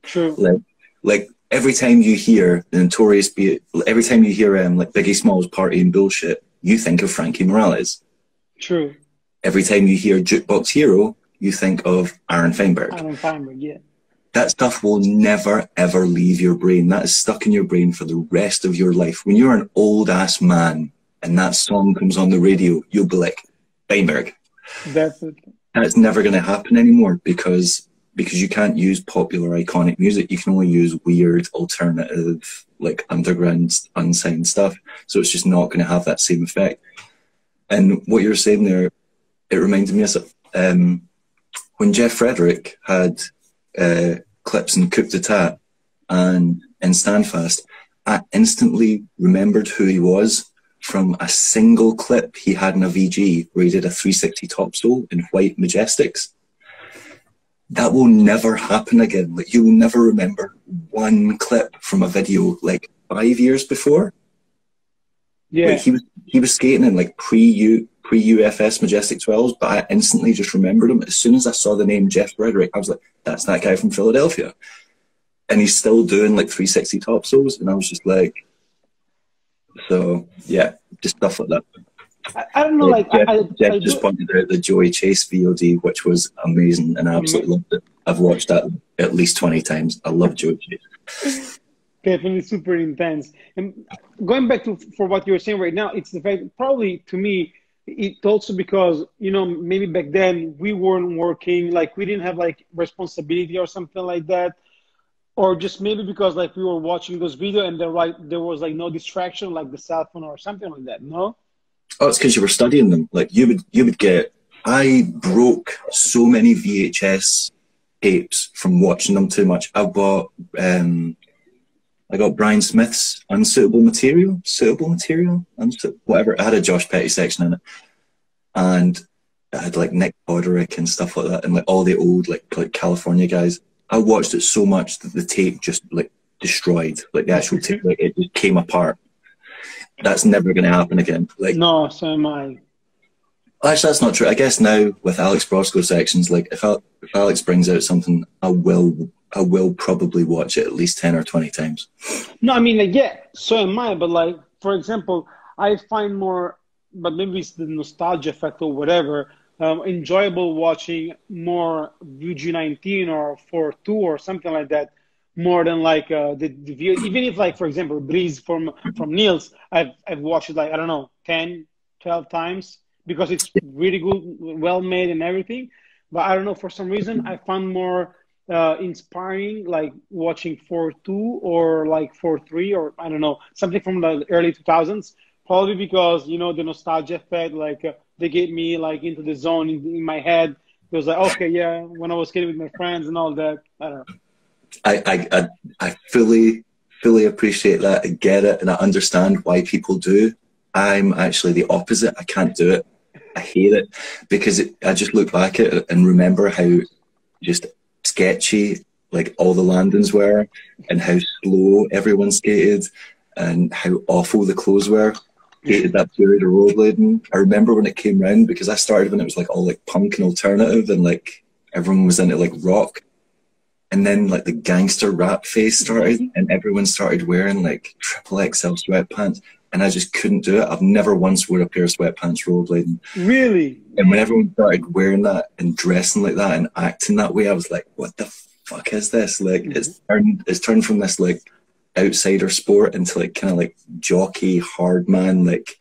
True. Like, like every time you hear the Notorious B I G, every time you hear um, like Biggie Smalls partying bullshit, you think of Frankie Morales. True. Every time you hear Jukebox Hero, you think of Aaron Feinberg. Aaron Feinberg, yeah. That stuff will never ever leave your brain. That is stuck in your brain for the rest of your life. When you're an old ass man and that song comes on the radio, you'll be like, Feinberg. That's it. That's never going to happen anymore because because you can't use popular iconic music. You can only use weird, alternative, like underground, unsigned stuff. So it's just not going to have that same effect. And what you're saying there, it reminded me of um, when Jeff Frederick had uh, clips in Coup d'Etat and in Stand Fast, I instantly remembered who he was from a single clip he had in a V G where he did a three sixty topsail in white Majestics. That will never happen again. Like, you'll never remember one clip from a video like five years before. Yeah. Like, he was he was skating in like pre-U pre-U F S Majestic twelves, but I instantly just remembered him. As soon as I saw the name Jeff Frederick, I was like, that's that guy from Philadelphia. And he's still doing like three sixty topsails, and I was just like, so yeah, just stuff like that. I, I don't know, yeah, like Jeff, I, I, Jeff I just do... pointed out the Joey Chase V O D, which was amazing, and I absolutely loved it. I've watched that at least twenty times. I love Joey Chase. Definitely super intense. And going back to for what you were saying right now, it's the fact probably to me it also because you know maybe back then we weren't working, like we didn't have like responsibility or something like that. Or just maybe because like we were watching those videos and there, like, there was like no distraction, like the cell phone or something like that, no? Oh, it's because you were studying them. Like you would, you would get, I broke so many V H S tapes from watching them too much. I bought, um, I got Brian Smith's Unsuitable Material, Suitable Material, Unsu whatever. I had a Josh Petty section in it. And I had like Nick Broderick and stuff like that, and like all the old like, like California guys. I watched it so much that the tape just like destroyed, like the actual tape, like it just came apart. That's never going to happen again. Like no, so am I. Actually, that's not true. I guess now with Alex Brosco's sections, like if, I, if Alex brings out something, I will, I will probably watch it at least ten or twenty times. No, I mean, like, yeah, so am I. But like, for example, I find more, but maybe it's the nostalgia effect or whatever. Um, enjoyable watching more U G nineteen or four two or something like that, more than like uh, the, the view. Even if like, for example, Breeze from from Niels, I've I've watched it like I don't know ten, twelve times because it's really good, well made and everything. But I don't know, for some reason I found more uh, inspiring like watching four two or like four three or I don't know, something from the early two thousands. Probably because, you know, the nostalgia effect, like uh, they get me like into the zone in, in my head. It was like, okay, yeah, when I was kidding with my friends and all that. I don't know. I, I, I fully, fully appreciate that. I get it and I understand why people do. I'm actually the opposite. I can't do it. I hate it because it, I just look back at it and remember how just sketchy like all the landings were and how slow everyone skated and how awful the clothes were. Hated that period of rollerblading. I remember when it came round because I started when it was like all like punk and alternative and like everyone was into like rock, and then like the gangster rap phase started and everyone started wearing like triple X L sweatpants and I just couldn't do it. I've never once wore a pair of sweatpants rollerblading. Really? And when everyone started wearing that and dressing like that and acting that way, I was like, what the fuck is this? Like mm-hmm. it's turned it's turned from this like outsider sport into like kind of like jockey hard man like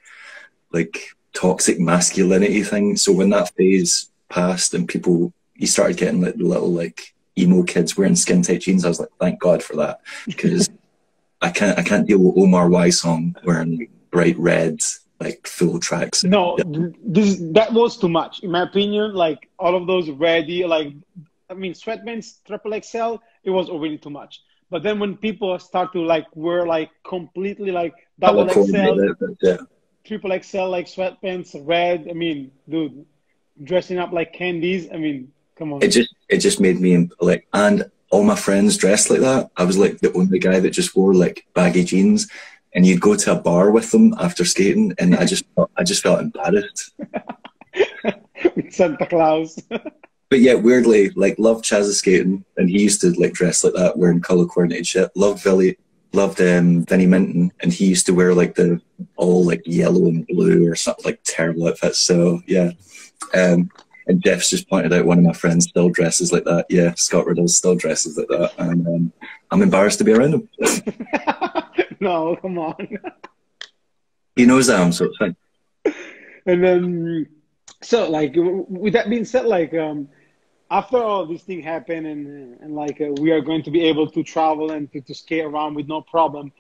like toxic masculinity thing. So when that phase passed and people you started getting like little like emo kids wearing skin tight jeans, I was like, thank God for that, because I can't I can't deal with Omar Wysong wearing bright red like full tracks. No, this that was too much in my opinion. Like all of those ready like I mean sweatpants triple X L, it was already too much. But then when people start to like wear like completely like double X L, triple X L like sweatpants, red. I mean, dude, dressing up like candies. I mean, come on. It just it just made me like, and all my friends dressed like that. I was like the only guy that just wore like baggy jeans, and you'd go to a bar with them after skating, and I just I just felt embarrassed. With Santa Claus. But yeah, weirdly, like, loved Chaz's skating, and he used to, like, dress like that, wearing colour-coordinated shit. Loved Villy, loved um, Vinnie Minton, and he used to wear, like, the all, like, yellow and blue or something, like, terrible outfits. So, yeah. Um, and Jeff's just pointed out one of my friends still dresses like that. Yeah, Scott Riddle still dresses like that, and um, I'm embarrassed to be around him. No, come on. He knows that I'm, so it's fine. And then, so, like, with that being said, like, um, after all this thing happened and, and like, uh, we are going to be able to travel and to, to skate around with no problem,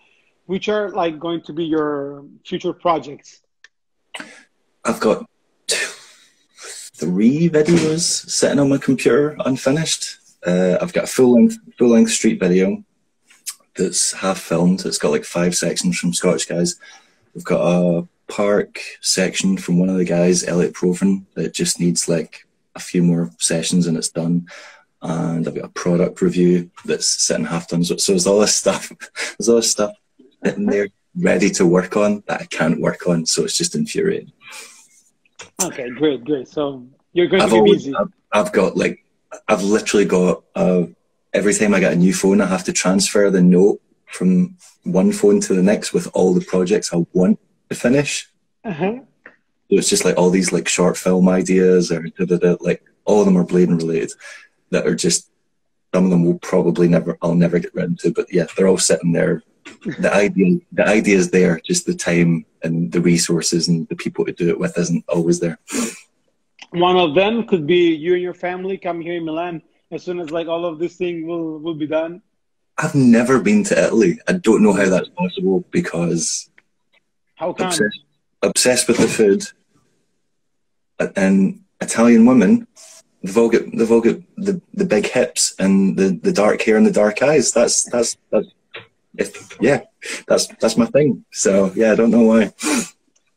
which are, like, going to be your future projects? I've got two, three videos sitting on my computer unfinished. Uh, I've got a full-length full-length street video that's half-filmed. It's got, like, five sections from Scottish guys. We've got a park section from one of the guys, Elliot Proven, that just needs, like, a few more sessions and it's done. And I've got a product review that's sitting half done. So, so there's all this stuff, there's all this stuff sitting there ready to work on that I can't work on. So it's just infuriating. Okay, great, great. So you're going I've to be always, busy. I've, I've got like, I've literally got, uh, every time I get a new phone, I have to transfer the note from one phone to the next with all the projects I want to finish. Uh-huh. So it's just like all these like short film ideas or da, da, da, like all of them are blading related that are just, some of them will probably never, I'll never get round to, but yeah, they're all sitting there. The idea, the idea is there, just the time and the resources and the people to do it with isn't always there. One of them could be you and your family come here in Milan as soon as like all of this thing will, will be done. I've never been to Italy. I don't know how that's possible because how come? Obsessed, obsessed with the food, and Italian women, they've all got they've all got the the big hips and the the dark hair and the dark eyes. That's that's that's if, yeah, that's that's my thing. So yeah, I don't know why.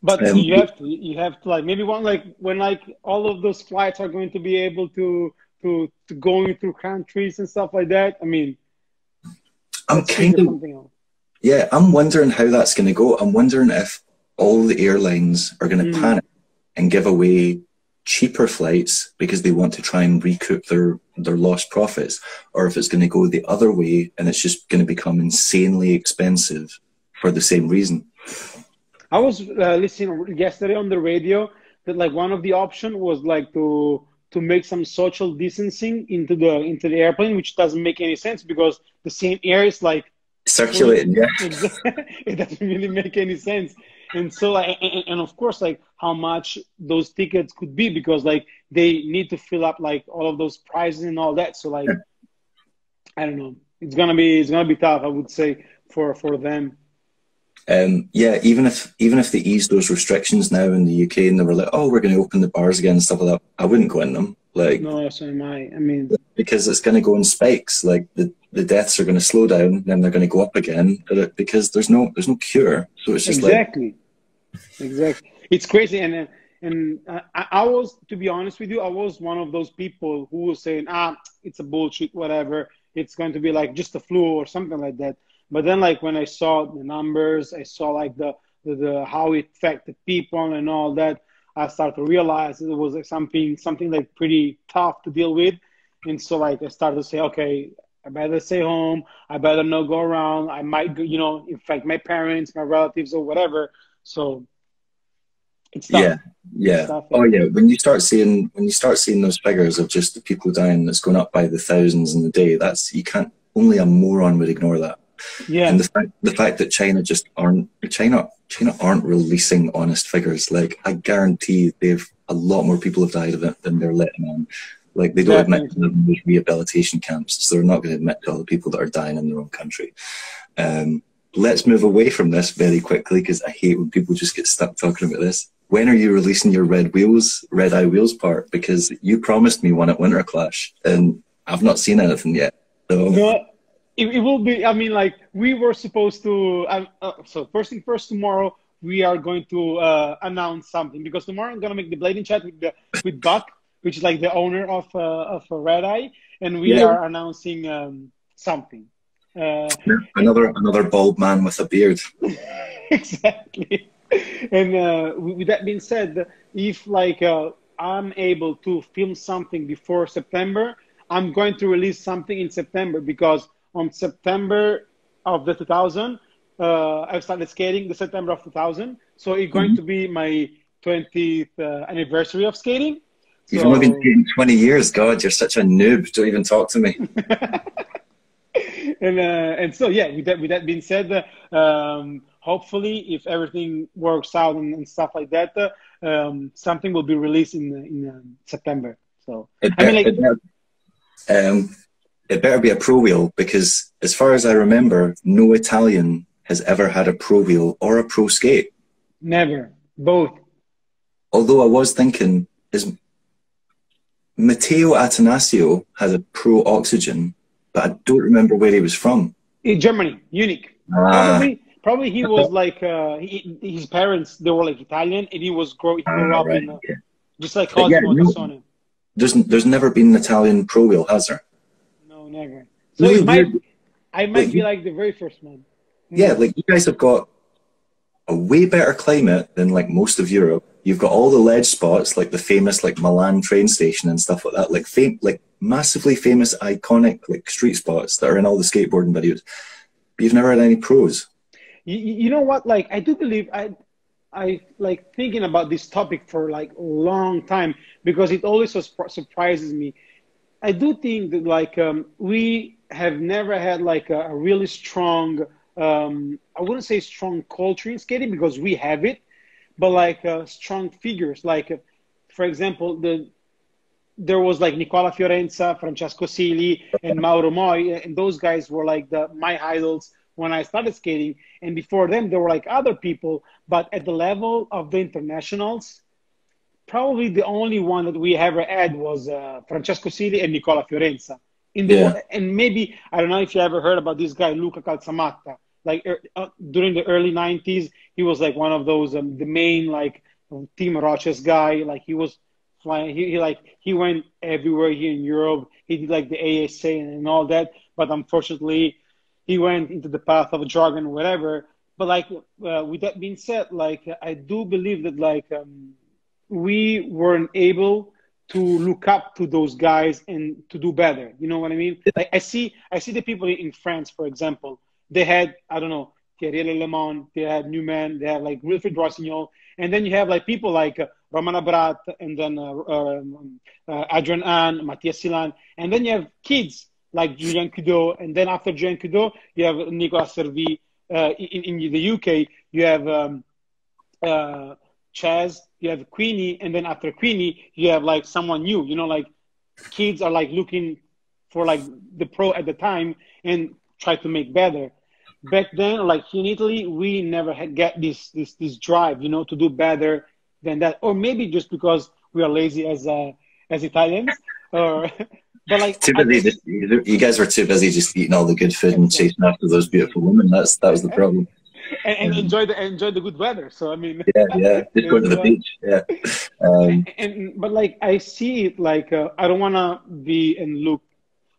But um, you have to, you have to like maybe one like when like all of those flights are going to be able to to, to going through countries and stuff like that. I mean, I'm kind of something else. Yeah, I'm wondering how that's going to go. I'm wondering if all the airlines are going to mm. panic and give away cheaper flights because they want to try and recoup their their lost profits, or if it's going to go the other way and it's just going to become insanely expensive for the same reason. I was uh, listening yesterday on the radio that like one of the options was like to to make some social distancing into the into the airplane, which doesn't make any sense because the same air is like circulating. Yeah, it doesn't really make any sense. And so, like, and, and of course, like how much those tickets could be because like they need to fill up like all of those prizes and all that. So like, yeah. I don't know. It's gonna be it's gonna be tough, I would say, for for them. Um, yeah, even if even if they ease those restrictions now in the U K and they were like, oh, we're going to open the bars again and stuff like that, I wouldn't go in them. Like, no, so am I. I mean, because it's going to go in spikes. Like the the deaths are going to slow down, then they're going to go up again. But because there's no there's no cure, so it's just exactly, like... exactly. It's crazy, and and I, I was, to be honest with you, I was one of those people who was saying, ah, it's a bullshit, whatever. It's going to be like just a flu or something like that. But then, like, when I saw the numbers, I saw, like, the, the, the how it affected people and all that, I started to realize it was like something, something, like, pretty tough to deal with. And so, like, I started to say, okay, I better stay home. I better not go around. I might, you know, infect my parents, my relatives, or whatever. So it's tough. Yeah, yeah. It's tough. Oh, yeah. When you start seeing when you start seeing those figures of just the people dying that's going up by the thousands in a day, that's, you can't, only a moron would ignore that. Yeah, and the fact the fact that China just aren't China China aren't releasing honest figures. Like, I guarantee they've a lot more people have died of it than they're letting on. Like, they don't Definitely. admit to them in those rehabilitation camps, so they're not going to admit to all the people that are dying in their own country. Um, let's move away from this very quickly because I hate when people just get stuck talking about this. When are you releasing your red wheels, red eye wheels part? Because you promised me one at Winter Clash, and I've not seen anything yet. So. No. It, it will be, I mean, like, we were supposed to, uh, uh, so first thing first, tomorrow, we are going to uh, announce something, because tomorrow I'm going to make the Blading Chat with the, with Buck, which is like the owner of, uh, of Red Eye, and we yeah. are announcing um, something. Uh, another another bald man with a beard. Exactly. And uh, with that being said, if, like, uh, I'm able to film something before September, I'm going to release something in September, because on September of the two thousand, uh, I started skating, the September of two thousand. So it's going mm-hmm. to be my twentieth uh, anniversary of skating. You've so... only been skating twenty years, God, you're such a noob. Don't even talk to me. and, uh, and so, yeah, with that, with that being said, uh, um, hopefully, if everything works out and, and stuff like that, uh, um, something will be released in, in um, September. So, it I mean, like... Um... It better be a pro wheel, because as far as I remember, no Italian has ever had a pro wheel or a pro skate. Never. Both. Although I was thinking, is Matteo Atanasio has a pro oxygen, but I don't remember where he was from. In Germany, Munich. Ah. Probably, probably he was like, uh, he, his parents, they were like Italian, and he was grow, he grew ah, up right. in, uh, yeah. just like Cosmo. Yeah, no, there's, there's never been an Italian pro wheel, has there? Never. So really, it might, I might like, be like the very first one. Yeah. yeah, like you guys have got a way better climate than like most of Europe. You've got all the ledge spots, like the famous like Milan train station and stuff like that, like fam like massively famous, iconic like street spots that are in all the skateboarding videos. But you've never had any pros. You, you know what? Like, I do believe I, I like thinking about this topic for like a long time, because it always surprises me. I do think that, like, um, we have never had, like, a, a really strong, um, I wouldn't say strong culture in skating, because we have it, but, like, uh, strong figures. Like, uh, for example, the there was like Nicola Fiorenza, Francesco Sili, and Mauro Moi, and those guys were like the my idols when I started skating. And before them, there were like other people, but at the level of the internationals, probably the only one that we ever had was uh, Francesco Sili and Nicola Fiorenza. In the yeah. And maybe, I don't know if you ever heard about this guy, Luca Calzamatta. Like uh, during the early nineties, he was like one of those, um, the main like Team Roches guy. Like he was flying, he, he like, he went everywhere here in Europe. He did like the A S A and, and all that. But unfortunately, he went into the path of a drug and whatever. But like, uh, with that being said, like, I do believe that like, um, we weren't able to look up to those guys and to do better. You know what I mean? Like I see, I see the people in France, for example, they had, I don't know, Thierry Lelemon, they had Newman, they had like Wilfried Rossignol. And then you have like people like uh, Roman Abrat, and then uh, uh, uh, Adrian Anne, Matthias Silan. And then you have kids like Julien Coudeau. And then after Julien Coudeau, you have Nicolas Servi. Uh, in, in the U K, you have um, uh, Chaz, you have Queenie, and then after Queenie, you have like someone new, you know, like kids are like looking for like the pro at the time and try to make better. Back then, like in Italy, we never had get this, this, this drive, you know, to do better than that. Or maybe just because we are lazy as, uh, as Italians or, but like, too busy just, you guys were too busy just eating all the good food and chasing after those beautiful women. That's, that was the problem. And, and um, enjoy the enjoy the good weather. So I mean, yeah, yeah, just go to the beach. Yeah, um, and, and but like I see it like uh, I don't wanna be and look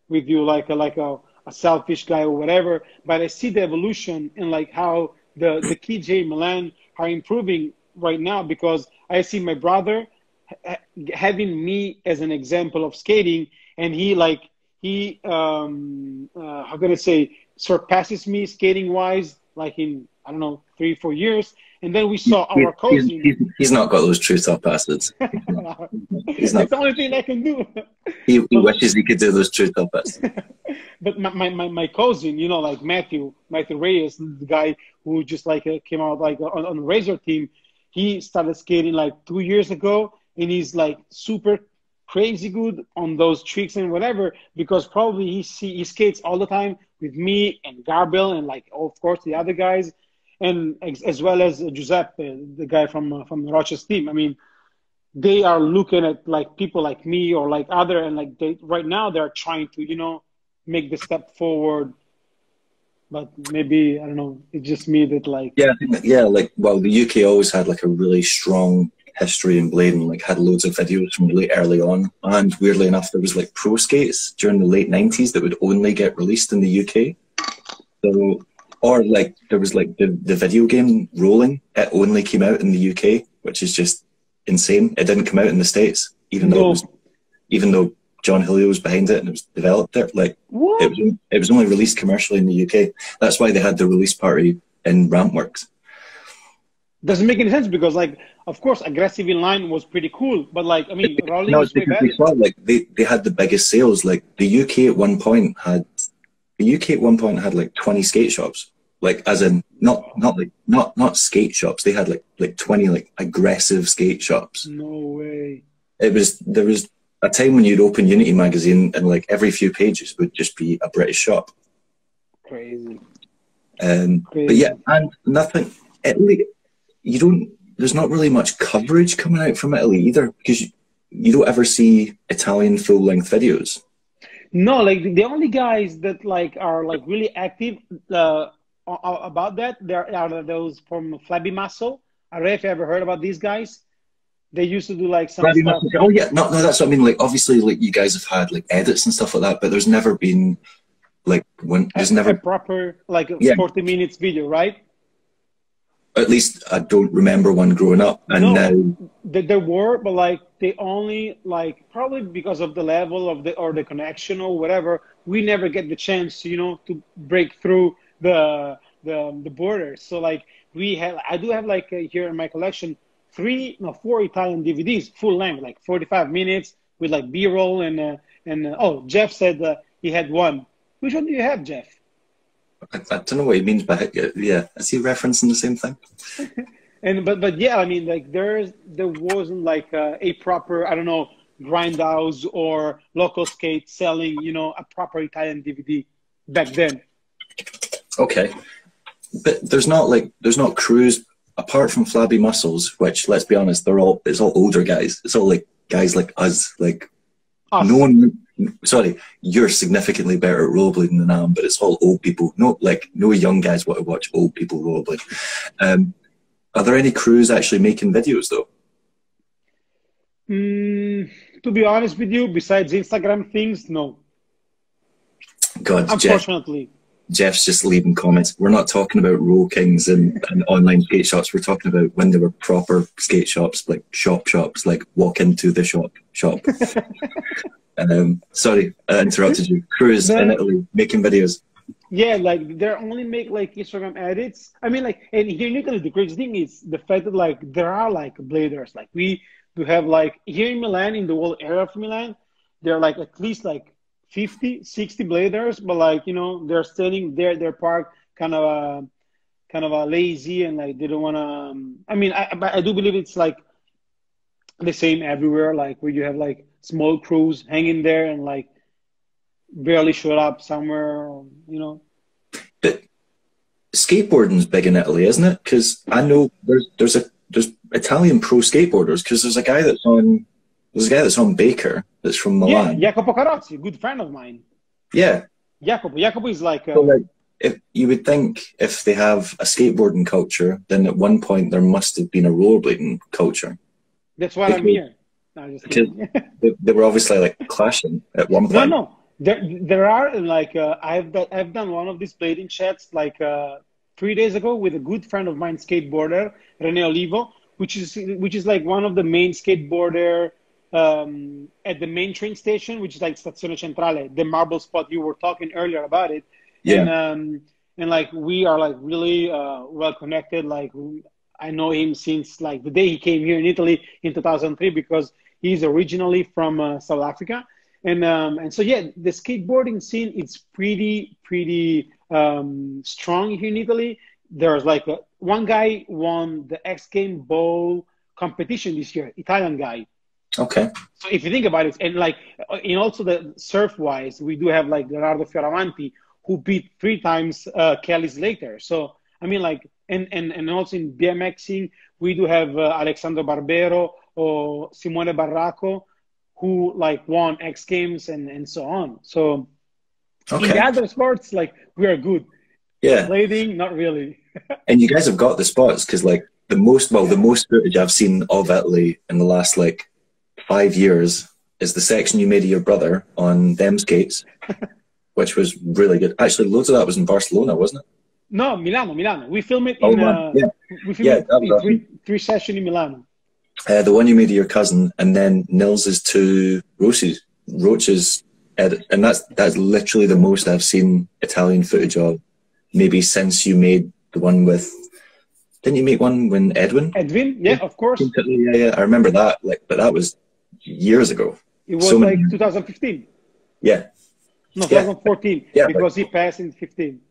with you like a, like a, a selfish guy or whatever. But I see the evolution in like how the the kids in Milan are improving right now because I see my brother ha having me as an example of skating, and he like he um, uh, how can I say surpasses me skating wise. Like in, I don't know, three, four years. And then we saw he, our coaching. He's, he's, he's not got those true top passes. It's the only thing I can do. He, he but, wishes he could do those true top passes. But my, my, my cousin, you know, like Matthew, Matthew Reyes, the guy who just like uh, came out like on, on the Razor team, he started skating like two years ago. And he's like super crazy good on those tricks and whatever, because probably he, see, he skates all the time with me and Garbel and like, oh, of course, the other guys, and as, as well as Giuseppe, the guy from uh, from the Rochester team. I mean, they are looking at like people like me or like other, and like they right now they're trying to, you know, make the step forward. But maybe, I don't know, it's just me that like... Yeah, I think that, yeah, like, well, the U K always had like a really strong history in blading, like had loads of videos from really early on. And weirdly enough, there was like pro skates during the late nineties that would only get released in the U K. So, or like there was like the, the video game Rolling, it only came out in the U K, which is just insane. It didn't come out in the States, even no. though it was, even though John Hillier was behind it and it was developed there. Like what? It was, it was only released commercially in the U K. That's why they had the release party in Rampworks. Doesn't make any sense because, like, of course, aggressive in line was pretty cool, but like, I mean, Rolling no, was way better. They saw, like, they they had the biggest sales. Like the U K at one point had the U K at one point had like twenty skate shops. Like, as in not not like not not skate shops. They had like like twenty like aggressive skate shops. No way. It was there was a time when you'd open Unity magazine and like every few pages would just be a British shop. Crazy. Um, Crazy. But yeah, and nothing. Italy. You don't, there's not really much coverage coming out from Italy either because you, you don't ever see Italian full-length videos. No, like the only guys that like are like really active uh, about that, there are those from Flabby Masso. I don't know if you ever heard about these guys. They used to do like some Flabby stuff. Masso. Oh yeah, no, no, that's what I mean. Like obviously like you guys have had like edits and stuff like that, but there's never been like, when, there's never a proper like yeah. forty minutes video, right? At least I don't remember one growing up. And no, now... there were, but like they only like probably because of the level of the or the connection or whatever, we never get the chance, you know, to break through the the the borders. So like we have, I do have like uh, here in my collection three, no, four Italian D V Ds, full length, like forty-five minutes with like B-roll and uh, and uh, oh, Jeff said uh, he had one. Which one do you have, Jeff? I, I don't know what he means by it. Yeah, is he referencing the same thing? and but but yeah, I mean, like there's there wasn't like uh, a proper I don't know Grindhouse or Local Skate selling, you know, a proper Italian D V D back then? Okay. But there's not like, there's not crews apart from Flabby Muscles, which let's be honest, they're all, it's all older guys. It's all like guys like us, like us. No one, sorry, you're significantly better at rollerblading than I am, but it's all old people. No, like no young guys want to watch old people rollerblade. Um, are there any crews actually making videos though? Mm, to be honest with you, besides Instagram things, no. God, unfortunately. Jeff. Jeff's just leaving comments. We're not talking about roll kings and, and online skate shops. We're talking about when there were proper skate shops, like shop shops, like walk into the shop shop. um, sorry, I interrupted you. Crews in Italy making videos. Yeah, like they only make like Instagram edits. I mean, like, and here in Italy, the crazy thing is the fact that like there are like bladers. Like we do have like here in Milan, in the whole area of Milan, there are like at least like fifty, sixty bladers, but like, you know, they're standing there, they're parked kind of a, kind of a lazy and like they don't want to, um, I mean, I, I do believe it's like the same everywhere, like where you have like small crews hanging there and like barely showed up somewhere, you know. But skateboarding's big in Italy, isn't it? Because I know there's, there's, a, there's Italian pro skateboarders, because there's a guy that's on, there's a guy that's on Baker, that's from Milan. Yeah, Jacopo Carozzi, good friend of mine. Yeah. Jacopo. Jacopo is like... Um... So like if you would think if they have a skateboarding culture, then at one point there must have been a rollerblading culture. That's why because, I'm here. No, just kidding. they, they were obviously like clashing at one point. No, no. There, there are like... Uh, I've, done, I've done one of these blading chats like uh, three days ago with a good friend of mine, skateboarder, Rene Olivo, which is, which is like one of the main skateboarder... Um, at the main train station, which is like Stazione Centrale, the marble spot you were talking earlier about it. Yeah. And, um, and like, we are like really uh, well connected. Like I know him since like the day he came here in Italy in two thousand three, because he's originally from uh, South Africa. And, um, and so, yeah, the skateboarding scene, it's pretty, pretty um, strong here in Italy. There's like a, one guy won the X Game Bowl competition this year, Italian guy. Okay. So if you think about it, and like, and also the surf-wise, we do have like Leonardo Fioravanti, who beat three times uh, Kelly Slater. So, I mean like, and, and, and also in BMXing, we do have uh, Alessandro Barbero or Simone Barracco, who like won X Games and, and so on. So okay. In the other sports, like we are good. Yeah. Blading, not really. And you guys have got the spots, because like the most, well, the most footage I've seen of Italy in the last like, five years is the section you made of your brother on them skates, which was really good. Actually, loads of that was in Barcelona, wasn't it? No, Milano, Milano. We filmed it in, oh, uh, yeah. we filmed yeah, it in three, three sessions in Milano. Uh, the one you made of your cousin, and then Nils's two roaches, roaches edit, and that's that's literally the most I've seen Italian footage of, maybe since you made the one with... Didn't you make one when Edwin? Edwin, yeah, yeah, of course. Yeah, yeah, I remember that. Like, but that was... years ago. It was so like many... two thousand fifteen. Yeah. No, twenty fourteen. Yeah, because like... he passed in fifteen.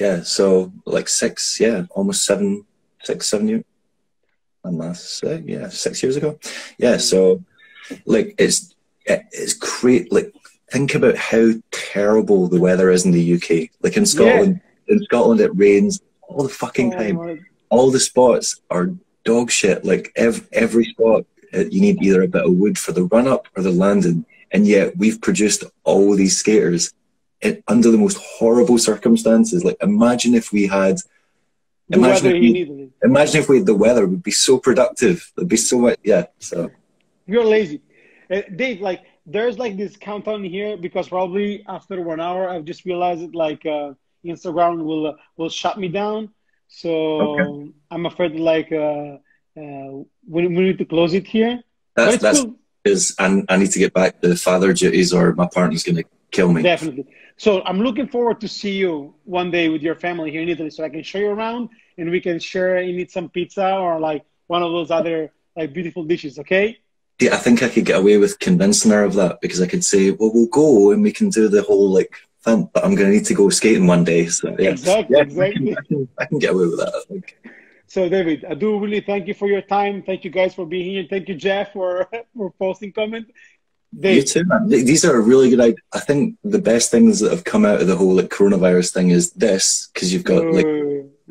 Yeah, so like six, yeah, almost seven, six, seven years. And last, uh, yeah, six years ago. Yeah, so like it's it's great. Like think about how terrible the weather is in the U K. Like in Scotland, yeah. in Scotland it rains all the fucking oh, time. My... All the spots are dog shit. Like ev every spot. You need either a bit of wood for the run-up or the landing. And yet we've produced all these skaters in, under the most horrible circumstances. Like imagine if we had... The imagine, weather if we, in Italy. imagine if we had the weather. It would be so productive. It would be so much... Yeah, so... You're lazy. Uh, Dave, like, there's like this countdown here because probably after one hour, I've just realized that like uh, Instagram will, uh, will shut me down. So okay. I'm afraid like... Uh, Uh, we, we need to close it here. That's, that's cool. Is, and I need to get back to father duties or my partner's going to kill me. Definitely. So I'm looking forward to see you one day with your family here in Italy so I can show you around and we can share and eat some pizza or like one of those other like beautiful dishes, okay? Yeah, I think I could get away with convincing her of that because I could say, well, we'll go and we can do the whole like thing, but I'm going to need to go skating one day. So yeah, exactly, yeah, exactly. I, can, I, can, I can get away with that, I think. So David, I do really thank you for your time. Thank you guys for being here. Thank you, Jeff, for, for posting comments. They, you too, man. These are really good. I, I think the best things that have come out of the whole like coronavirus thing is this, because you've got like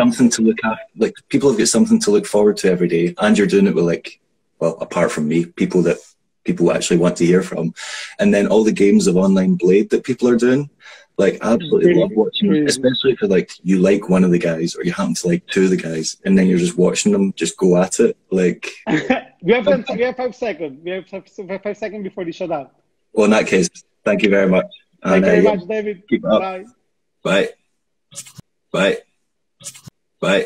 something to look at. Like people have got something to look forward to every day, and you're doing it with like, well, apart from me, people that people actually want to hear from, and then all the games of online Blade that people are doing. Like, I absolutely love watching, especially if like you like one of the guys or you happen to like two of the guys, and then you're just watching them just go at it. Like, we have five, we have five seconds. We have five, five seconds before they shut up. Well, in that case, thank you very much. Thank and, you very uh, much, David. Keep up. Bye. Bye. Bye. Bye.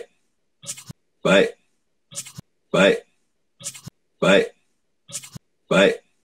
Bye. Bye. Bye. Bye.